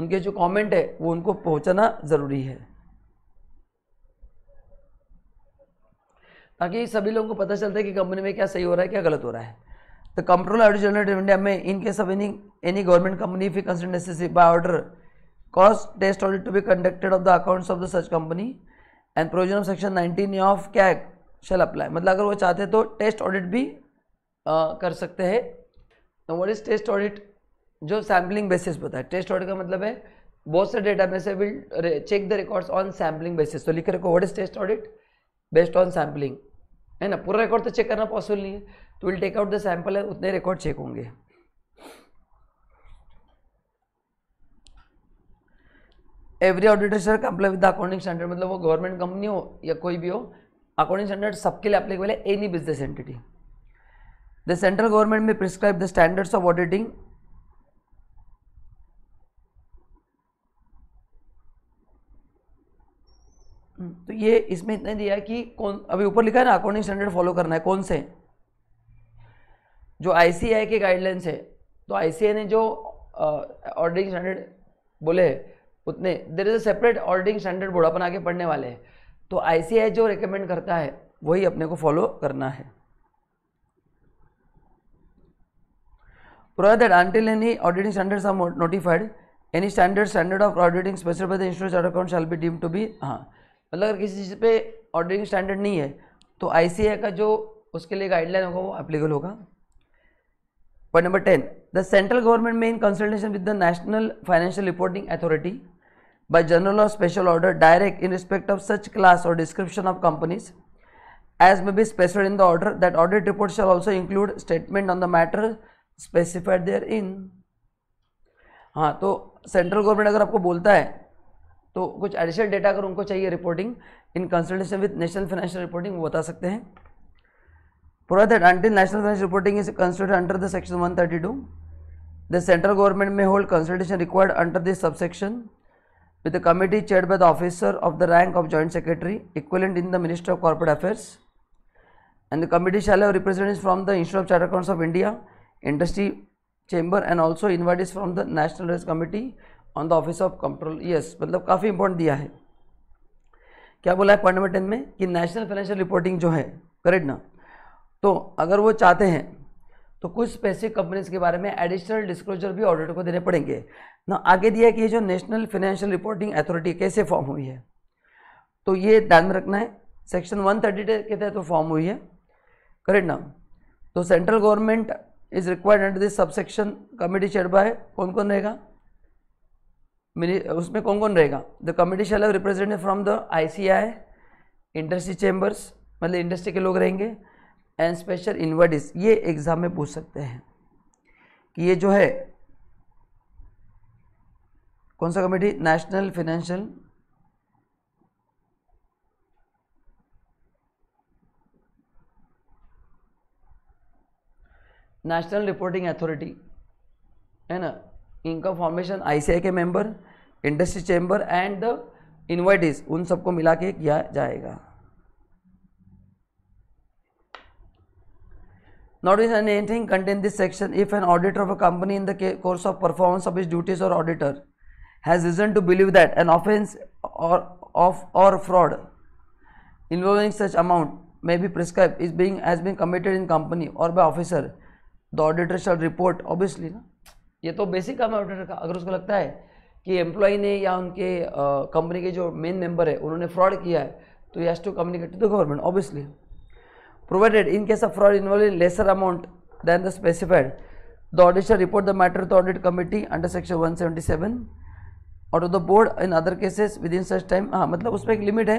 उनके जो कमेंट है वो उनको पहुंचाना ज़रूरी है ताकि सभी लोगों को पता चलता है कि कंपनी में क्या सही हो रहा है क्या गलत हो रहा है। The controller audit general of India may in case of any government company if consider necessary by order cost test audit to be conducted of the accounts of the such company and provision of section 19 of CAG shall apply. मतलब अगर वो चाहते तो test audit भी कर सकते हैं। तो व्हाट इज टेस्ट ऑडिट, जो सैम्पलिंग बेसिस बताया। टेस्ट ऑडिट का मतलब है बहुत से डेटा में से will check the records on sampling basis. तो लिख रखो what is test audit based on sampling, है ना। पूरा रिकॉर्ड तो चेक करना पॉसिबल नहीं है तो will take out the sample, है उतने रिकॉर्ड चेक होंगे। Every auditor shall comply with the accounting standard, मतलब वो गवर्नमेंट कंपनी हो या कोई भी हो, अकाउंटिंग स्टैंडर्ड सबके लिए अप्लीकेबल है, any business entity. The central government may prescribe the standards of auditing तो ये इसमें इतने दिया है कि कौन, अभी ऊपर लिखा है ना अकाउंटिंग स्टैंडर्ड फॉलो करना है, कौन से जो आईसीएआई के गाइडलाइंस है। तो आईसीएआई ने जो ऑडिटिंग स्टैंडर्ड बोले उतने, there is a separate auditing standard board, अपन आगे पढ़ने वाले हैं। तो आईसीएआई जो रिकमेंड करता है वही अपने को फॉलो करना है। Provide that until any auditing standards are notified any standard of auditing specified by the institute chartered account shall be deemed to be. हाँ, मतलब अगर किसी चीज़ पे ऑडिटिंग स्टैंडर्ड नहीं है तो आईसीएआई का जो उसके लिए गाइडलाइन होगा वो एप्लीकेबल होगा। Point number 10, the central government may in consultation with the national financial reporting authority by general or special order direct in respect of such class or description of companies as may be specified in the order, that audit report shall also include statement on the matter specified therein। हाँ, तो central government अगर आपको बोलता है तो कुछ additional data अगर उनको चाहिए reporting in consultation with national financial reporting वो बता सकते हैं। Provide that until national financial reporting is considered under the section 132 the central government may hold consultation required under this subsection with a committee chaired by the officer of the rank of Joint Secretary, equivalent in the Ministry of Corporate Affairs, and the committee shall have representatives from the Institute of Chartered Accountants of India, Industry Chamber, and also invitees from the National Race Committee on the Office of Comptroller. Yes, मतलब काफ़ी important दिया है. क्या बोला है point number 10 में कि national financial reporting जो है, करेक्ट ना, तो अगर वो चाहते हैं तो कुछ स्पेसिफिक कंपनीज के बारे में एडिशनल डिस्क्लोजर भी ऑडिटर को देने पड़ेंगे ना. आगे दिया है कि ये जो नेशनल फाइनेंशियल रिपोर्टिंग अथॉरिटी कैसे फॉर्म हुई है, तो ये ध्यान में रखना है. सेक्शन 130 के तहत तो फॉर्म हुई है, करेक्ट ना. तो central government is required under this subsection. Committee chair by कौन कौन रहेगा, उसमें कौन कौन रहेगा. The committee shall have representative from the ICAI, industry chambers, मतलब इंडस्ट्री के लोग रहेंगे, एंड स्पेशल इन्वर्टिस. ये एग्जाम में पूछ सकते हैं कि ये जो है कौन सा committee, national financial reporting authority है ना. इनका फॉर्मेशन ICAI के member, industry chamber and the इन्वर्टिस, उन सबको मिला के किया जाएगा. Not is anything contained in this section. If an auditor of a company in the course of performance of his duties or auditor has reason to believe that an offence or fraud involving such amount may be prescribed is being has been committed in company or by officer, the auditor shall report. Obviously ना, ये तो basic काम है auditor का. अगर उसको लगता है कि एम्प्लॉय ने या उनके कंपनी के जो मेन मेंबर है उन्होंने फ्रॉड किया है, तो has to communicate to the government obviously. Provided in case of fraud involving lesser amount than the specified, the auditor report the matter to the audit committee under section 177 or to the board in other cases within such time. हाँ, मतलब उसमें एक limit है.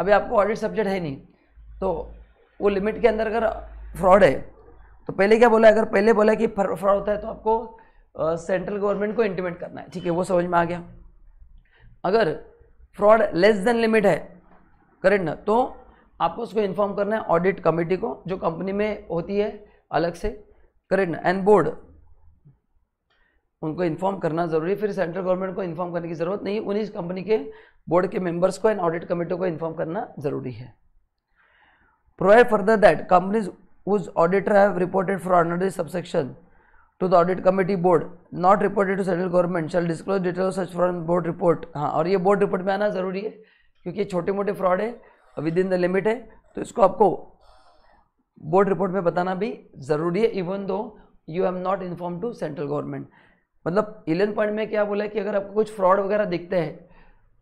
अभी आपको audit subject है नहीं, तो वो लिमिट के अंदर अगर फ्रॉड है तो पहले क्या बोला, अगर पहले बोला कि फ्रॉड होता है तो आपको सेंट्रल गवर्नमेंट को इंटीमेट करना है, ठीक है, वो समझ में आ गया. अगर फ्रॉड लेस देन लिमिट है, करेक्ट ना, तो आपको उसको इन्फॉर्म करना है ऑडिट कमेटी को जो कंपनी में होती है अलग से, करेक्ट ना, एंड बोर्ड, उनको इन्फॉर्म करना जरूरी. फिर सेंट्रल गवर्नमेंट को इन्फॉर्म करने की ज़रूरत नहीं, उन्हीं कंपनी के बोर्ड के मेंबर्स को एंड ऑडिट कमेटी को इन्फॉर्म करना जरूरी है. Provide further that companies whose auditor have reported fraud under this subsection to the audit committee board not reported to central government shall disclose detail of such fraud board report. हाँ, और ये board report में आना जरूरी है क्योंकि छोटे मोटे फ्रॉड है, विद इन द लिमिट है, तो इसको आपको बोर्ड रिपोर्ट में बताना भी ज़रूरी है, even though you have not inform to central government. मतलब 11 पॉइंट में क्या बोला है कि अगर आपको कुछ फ्रॉड वगैरह दिखते हैं,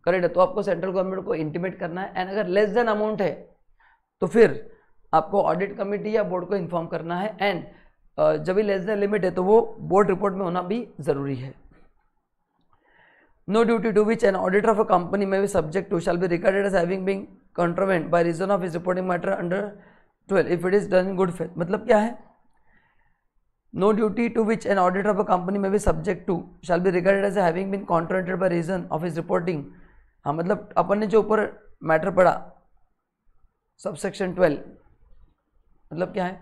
करेक्ट है, तो आपको सेंट्रल गवर्नमेंट को इंटीमेट करना है, एंड अगर लेस देन अमाउंट है तो फिर आपको ऑडिट कमेटी या बोर्ड को इन्फॉर्म करना है, एंड जब भी लेस देन लिमिट है तो वो बोर्ड रिपोर्ट में होना भी ज़रूरी है. No duty to which an auditor of a company may be subject to shall be regarded as having been contravened by reason of his reporting matter under 12 if it is done in good faith. मतलब क्या है, No duty to which an auditor of a company may be subject to shall be regarded as having been contravened by reason of his reporting. हाँ, मतलब अपन ने जो ऊपर matter पढ़ा subsection 12, मतलब क्या है,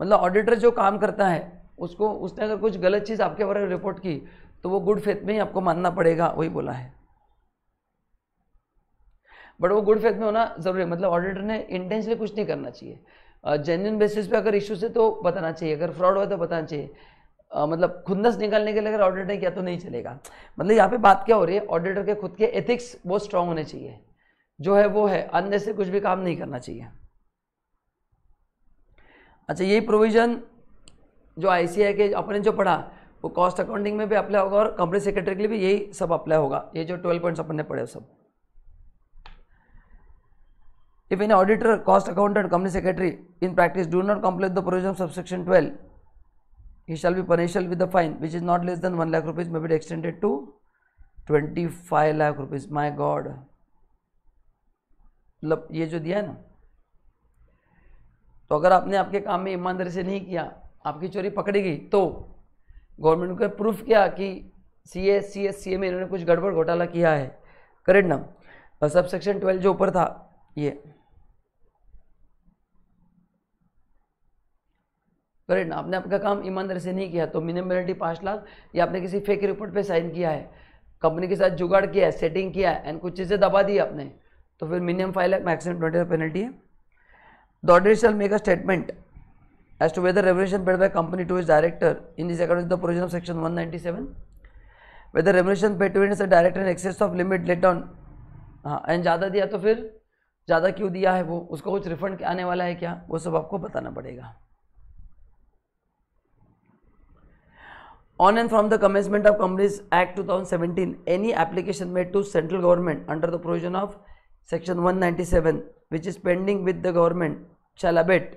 मतलब ऑडिटर जो काम करता है उसको, उसने अगर कुछ गलत चीज़ आपके बारे में रिपोर्ट की तो वो गुड फेथ में ही आपको मानना पड़ेगा, वही बोला है. बट वो गुड फेथ में होना जरूरी है, मतलब ऑडिटर ने इंटेंशनली कुछ नहीं करना चाहिए. जेन्युइन बेसिस पे अगर इश्यूज है तो बताना चाहिए, अगर फ्रॉड हुआ तो बताना चाहिए. मतलब खुन्नस निकालने के लिए अगर ऑडिटर ने किया तो नहीं चलेगा. मतलब यहाँ पे बात क्या हो रही है, ऑडिटर के खुद के एथिक्स बहुत स्ट्रांग होने चाहिए, जो है वो है, अंदर से कुछ भी काम नहीं करना चाहिए. अच्छा, यही प्रोविजन जो ICAI के अपने जो पढ़ा वो कॉस्ट अकाउंटिंग में भी अप्लाई होगा, और कंपनी सेक्रेटरी के लिए भी यही सब अप्लाई होगा. ये जो 12 पॉइंट्स अपन ने पढ़े सब. If an auditor, cost accountant, company secretary in practice do not complete the provision of subsection 12 he shall be punished with the fine which is not less than 1 lakh rupees may be extended to 25 lakh rupees. My god, मतलब ये जो दिया है ना, तो अगर आपने आपके काम में ईमानदारी से नहीं किया, आपकी चोरी पकड़ी गई, तो गवर्नमेंट को प्रूफ किया कि CA में इन्होंने कुछ गड़बड़ घोटाला किया है, करेक्ट ना. सबसेक्शन 12 जो ऊपर था, ये करेक्ट ना, आपने आपका काम ईमानदारी से नहीं किया तो मिनिमम पेनल्टी 5 लाख, या आपने किसी फेक रिपोर्ट पे साइन किया है कंपनी के साथ जुगाड़ किया, सेटिंग किया एंड कुछ चीज़ें दबा दी आपने, तो फिर minimum 5 lakh maximum 20 lakh penalty है। The auditor shall make a statement as to whether revolution paid by company to is director in is according to the provision of section 197, whether revolution paid to is director in excess of limit late on. हाँ, and ज़्यादा दिया तो फिर ज़्यादा क्यों दिया है वो, उसका कुछ रिफंड आने वाला है क्या, वो सब आपको बताना पड़ेगा। On and from the commencement of Companies Act 2017, any application made to central government under the provision of section 197, which is pending with the government, shall abate,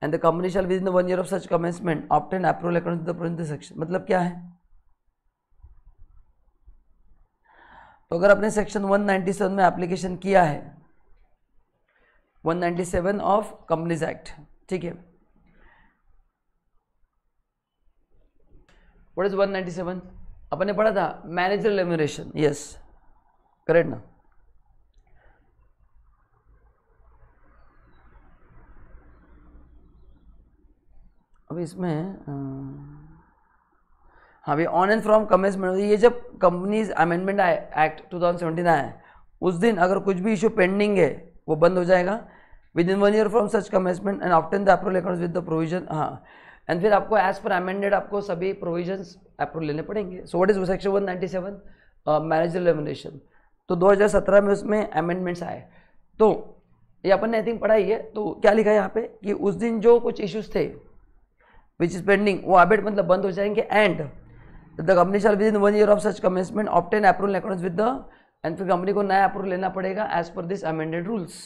and the company shall within the 1 year of such commencement obtain approval according to the provision of the section. मतलब क्या है? तो अगर आपने section 197 में application किया है, 197 of Companies Act, ठीक है? What is 197? अपन ने पढ़ा था मैनेजर रेम्यूनरेशन, यस करेक्ट ना। अभी इसमें हाँ, भी ऑन एंड फ्रॉम कमेंसमेंट, ये जब कंपनीज अमेंडमेंट एक्ट 2017 आया है उस दिन अगर कुछ भी इशू पेंडिंग है वो बंद हो जाएगा within 1 year from such commencement and obtain the approval accords with the provision. हाँ, एंड फिर आपको एज पर अमेंडेड आपको सभी प्रोविजंस अप्रूव लेने पड़ेंगे। So what is section 197 manager remuneration. तो 2017 में उसमें अमेंडमेंट्स आए, तो ये अपन ने आई थिंक पढ़ा ही है। तो क्या लिखा है यहाँ पे कि उस दिन जो कुछ इश्यूज थे विच इज पेंडिंग वो अबेट मतलब बंद हो जाएंगे, and the company shall within 1 year of such commencement obtain approval in accordance with the, and फिर कंपनी को नया अप्रूवल लेना पड़ेगा as per this amended rules.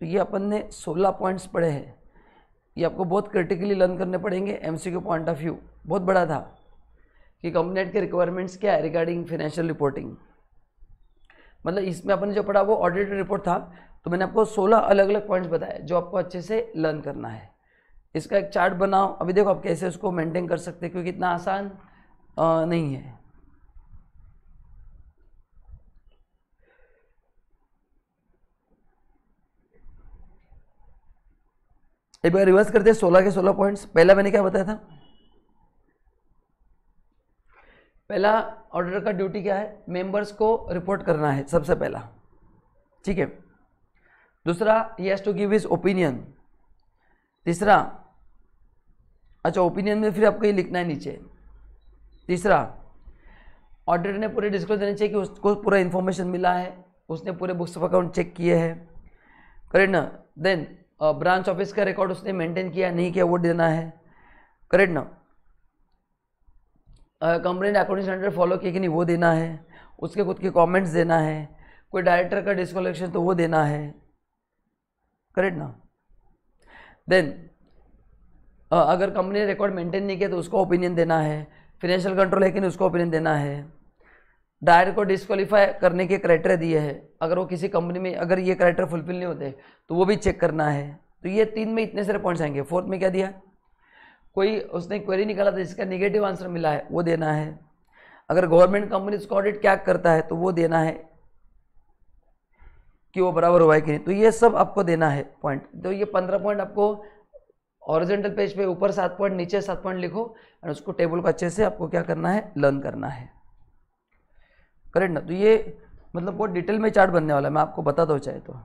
तो ये अपन ने 16 पॉइंट्स पढ़े हैं, ये आपको बहुत क्रिटिकली लर्न करने पड़ेंगे। एमसीक्यू पॉइंट ऑफ व्यू बहुत बड़ा था कि कंपनी एक्ट के रिक्वायरमेंट्स क्या है रिगार्डिंग फाइनेंशियल रिपोर्टिंग। मतलब इसमें अपन जो पढ़ा वो ऑडिट रिपोर्ट था, तो मैंने आपको 16 अलग अलग पॉइंट्स बताए जो आपको अच्छे से लर्न करना है। इसका एक चार्ट बनाओ, अभी देखो आप कैसे उसको मेंटेन कर सकते हैं, क्योंकि इतना आसान नहीं है। एक बार रिवर्स करते हैं 16 के 16 पॉइंट्स। पहला मैंने क्या बताया था? पहला ऑडिटर का ड्यूटी क्या है? मेंबर्स को रिपोर्ट करना है सबसे पहला, ठीक है। दूसरा, he has to give his opinion. तीसरा, अच्छा ओपिनियन में फिर आपको ये लिखना है नीचे। तीसरा, ऑडिटर ने पूरे डिस्क्लोजर देने चाहिए कि उसको पूरा इन्फॉर्मेशन मिला है, उसने पूरे बुक्स ऑफ अकाउंट चेक किए हैं, करेक्ट ना। देन ब्रांच ऑफिस का रिकॉर्ड उसने मेंटेन किया नहीं किया वो देना है, करेक्ट ना। कंपनी ने अकाउंटिंग स्टैंडर्ड फॉलो किया कि नहीं वो देना है, उसके खुद के कमेंट्स देना है, कोई डायरेक्टर का डिस्क्लेमेशन तो वो देना है, करेक्ट ना। देन अगर कंपनी ने रिकॉर्ड मेंटेन नहीं किया तो उसको ओपिनियन देना है, फाइनेंशियल कंट्रोल है कि नहीं उसको ओपिनियन देना है, डायर को डिस्क्वालीफाई करने के क्राइटेरिया दिए हैं, अगर वो किसी कंपनी में अगर ये क्राइटेरिया फुलफिल नहीं होते तो वो भी चेक करना है। तो ये 3 में इतने सारे पॉइंट्स आएंगे। 4th में क्या दिया? कोई उसने क्वेरी निकाला था जिसका नेगेटिव आंसर मिला है वो देना है, अगर गवर्नमेंट कंपनी उसको ऑडिट क्या करता है तो वो देना है कि वो बराबर हुआ है कि नहीं, तो ये सब आपको देना है पॉइंट। तो ये 15 पॉइंट आपको हॉरिजॉन्टल पेज पे ऊपर 7 पॉइंट नीचे 7 पॉइंट लिखो और उसको टेबल को अच्छे से आपको क्या करना है लर्न करना है, करेक्ट ना। तो ये मतलब बहुत डिटेल में चार्ट बनने वाला है, मैं आपको बता दो चाहे तो।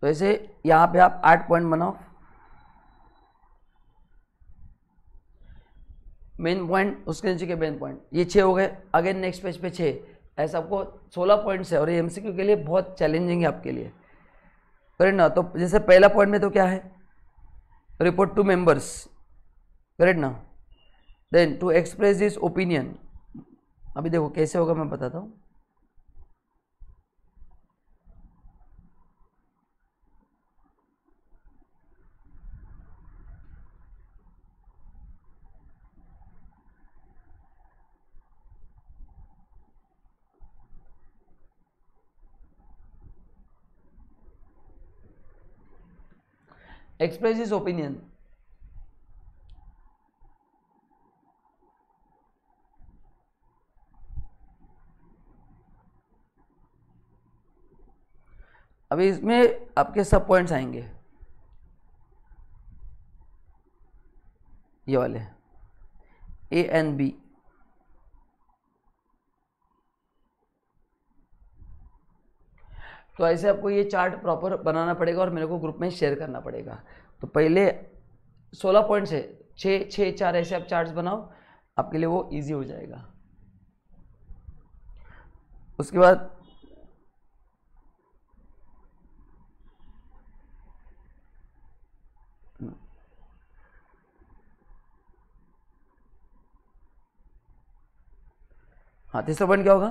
तो ऐसे यहाँ पे आप 8 पॉइंट बनाओ। मेन पॉइंट, उसके नीचे के मेन पॉइंट, ये 6 हो गए। अगेन नेक्स्ट पेज पे 6, ऐसा आपको 16 पॉइंट्स है और ये एमसीक्यू के लिए बहुत चैलेंजिंग है आपके लिए, करेक्ट ना। तो जैसे पहला पॉइंट में तो क्या है? रिपोर्ट टू मेंबर्स, करेक्ट ना। Then to express this opinion, अभी देखो कैसे होगा मैं बताता हूँ। express his opinion. अभी इसमें आपके सब पॉइंट्स आएंगे, ये वाले ए एंड बी, तो ऐसे आपको ये चार्ट प्रॉपर बनाना पड़ेगा और मेरे को ग्रुप में शेयर करना पड़ेगा। तो पहले 16 पॉइंट्स है, 6 6 4, ऐसे आप चार्ट्स बनाओ, आपके लिए वो इजी हो जाएगा। उसके बाद हाँ, तीसरा पॉइंट क्या होगा,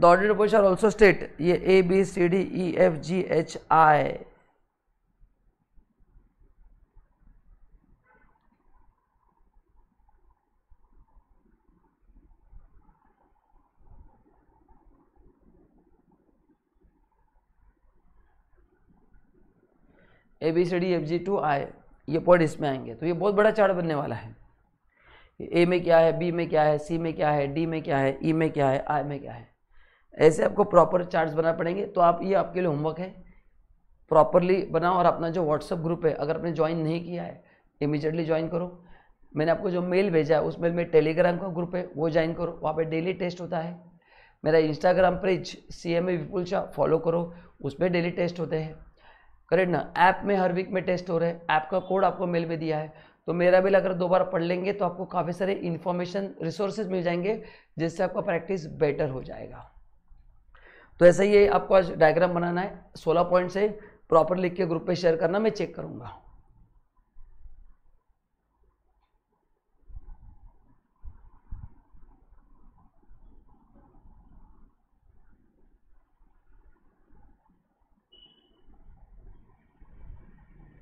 the audit reports are also state, ये ABCDEFGHI, ABCDFG2I, ये पॉइंट इसमें आएंगे। तो ये बहुत बड़ा चार्ट बनने वाला है। ए में क्या है, बी में क्या है, सी में क्या है, डी में क्या है, ई में क्या है, आई में क्या है, ऐसे आपको प्रॉपर चार्ट्स बनाने पड़ेंगे। तो आप ये आपके लिए होमवर्क है, प्रॉपरली बनाओ। और अपना जो व्हाट्सअप ग्रुप है, अगर आपने ज्वाइन नहीं किया है, इमीडिएटली ज्वाइन करो। मैंने आपको जो मेल भेजा है, उस मेल में टेलीग्राम का ग्रुप है, वो ज्वाइन करो, वहाँ पर डेली टेस्ट होता है। मेरा Instagram page CMA विपुल शाह follow करो, उसमें डेली टेस्ट होते हैं, करेक्ट ना। ऐप में हर वीक में टेस्ट हो रहे हैं, ऐप का कोड आपको मेल में दिया है। तो मेरा भी अगर 2 बार पढ़ लेंगे तो आपको काफ़ी सारे इन्फॉर्मेशन रिसोर्सेज मिल जाएंगे, जिससे आपका प्रैक्टिस बेटर हो जाएगा। तो ऐसा ही है, आपको आज डायग्राम बनाना है, 16 पॉइंट्स है, प्रॉपर लिख के ग्रुप पे शेयर करना, मैं चेक करूँगा।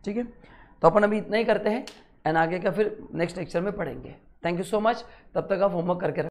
ठीक है, तो अपन अभी इतना ही करते हैं एंड आगे का फिर नेक्स्ट लेक्चर में पढ़ेंगे। थैंक यू सो मच, तब तक आप होमवर्क करके रखें।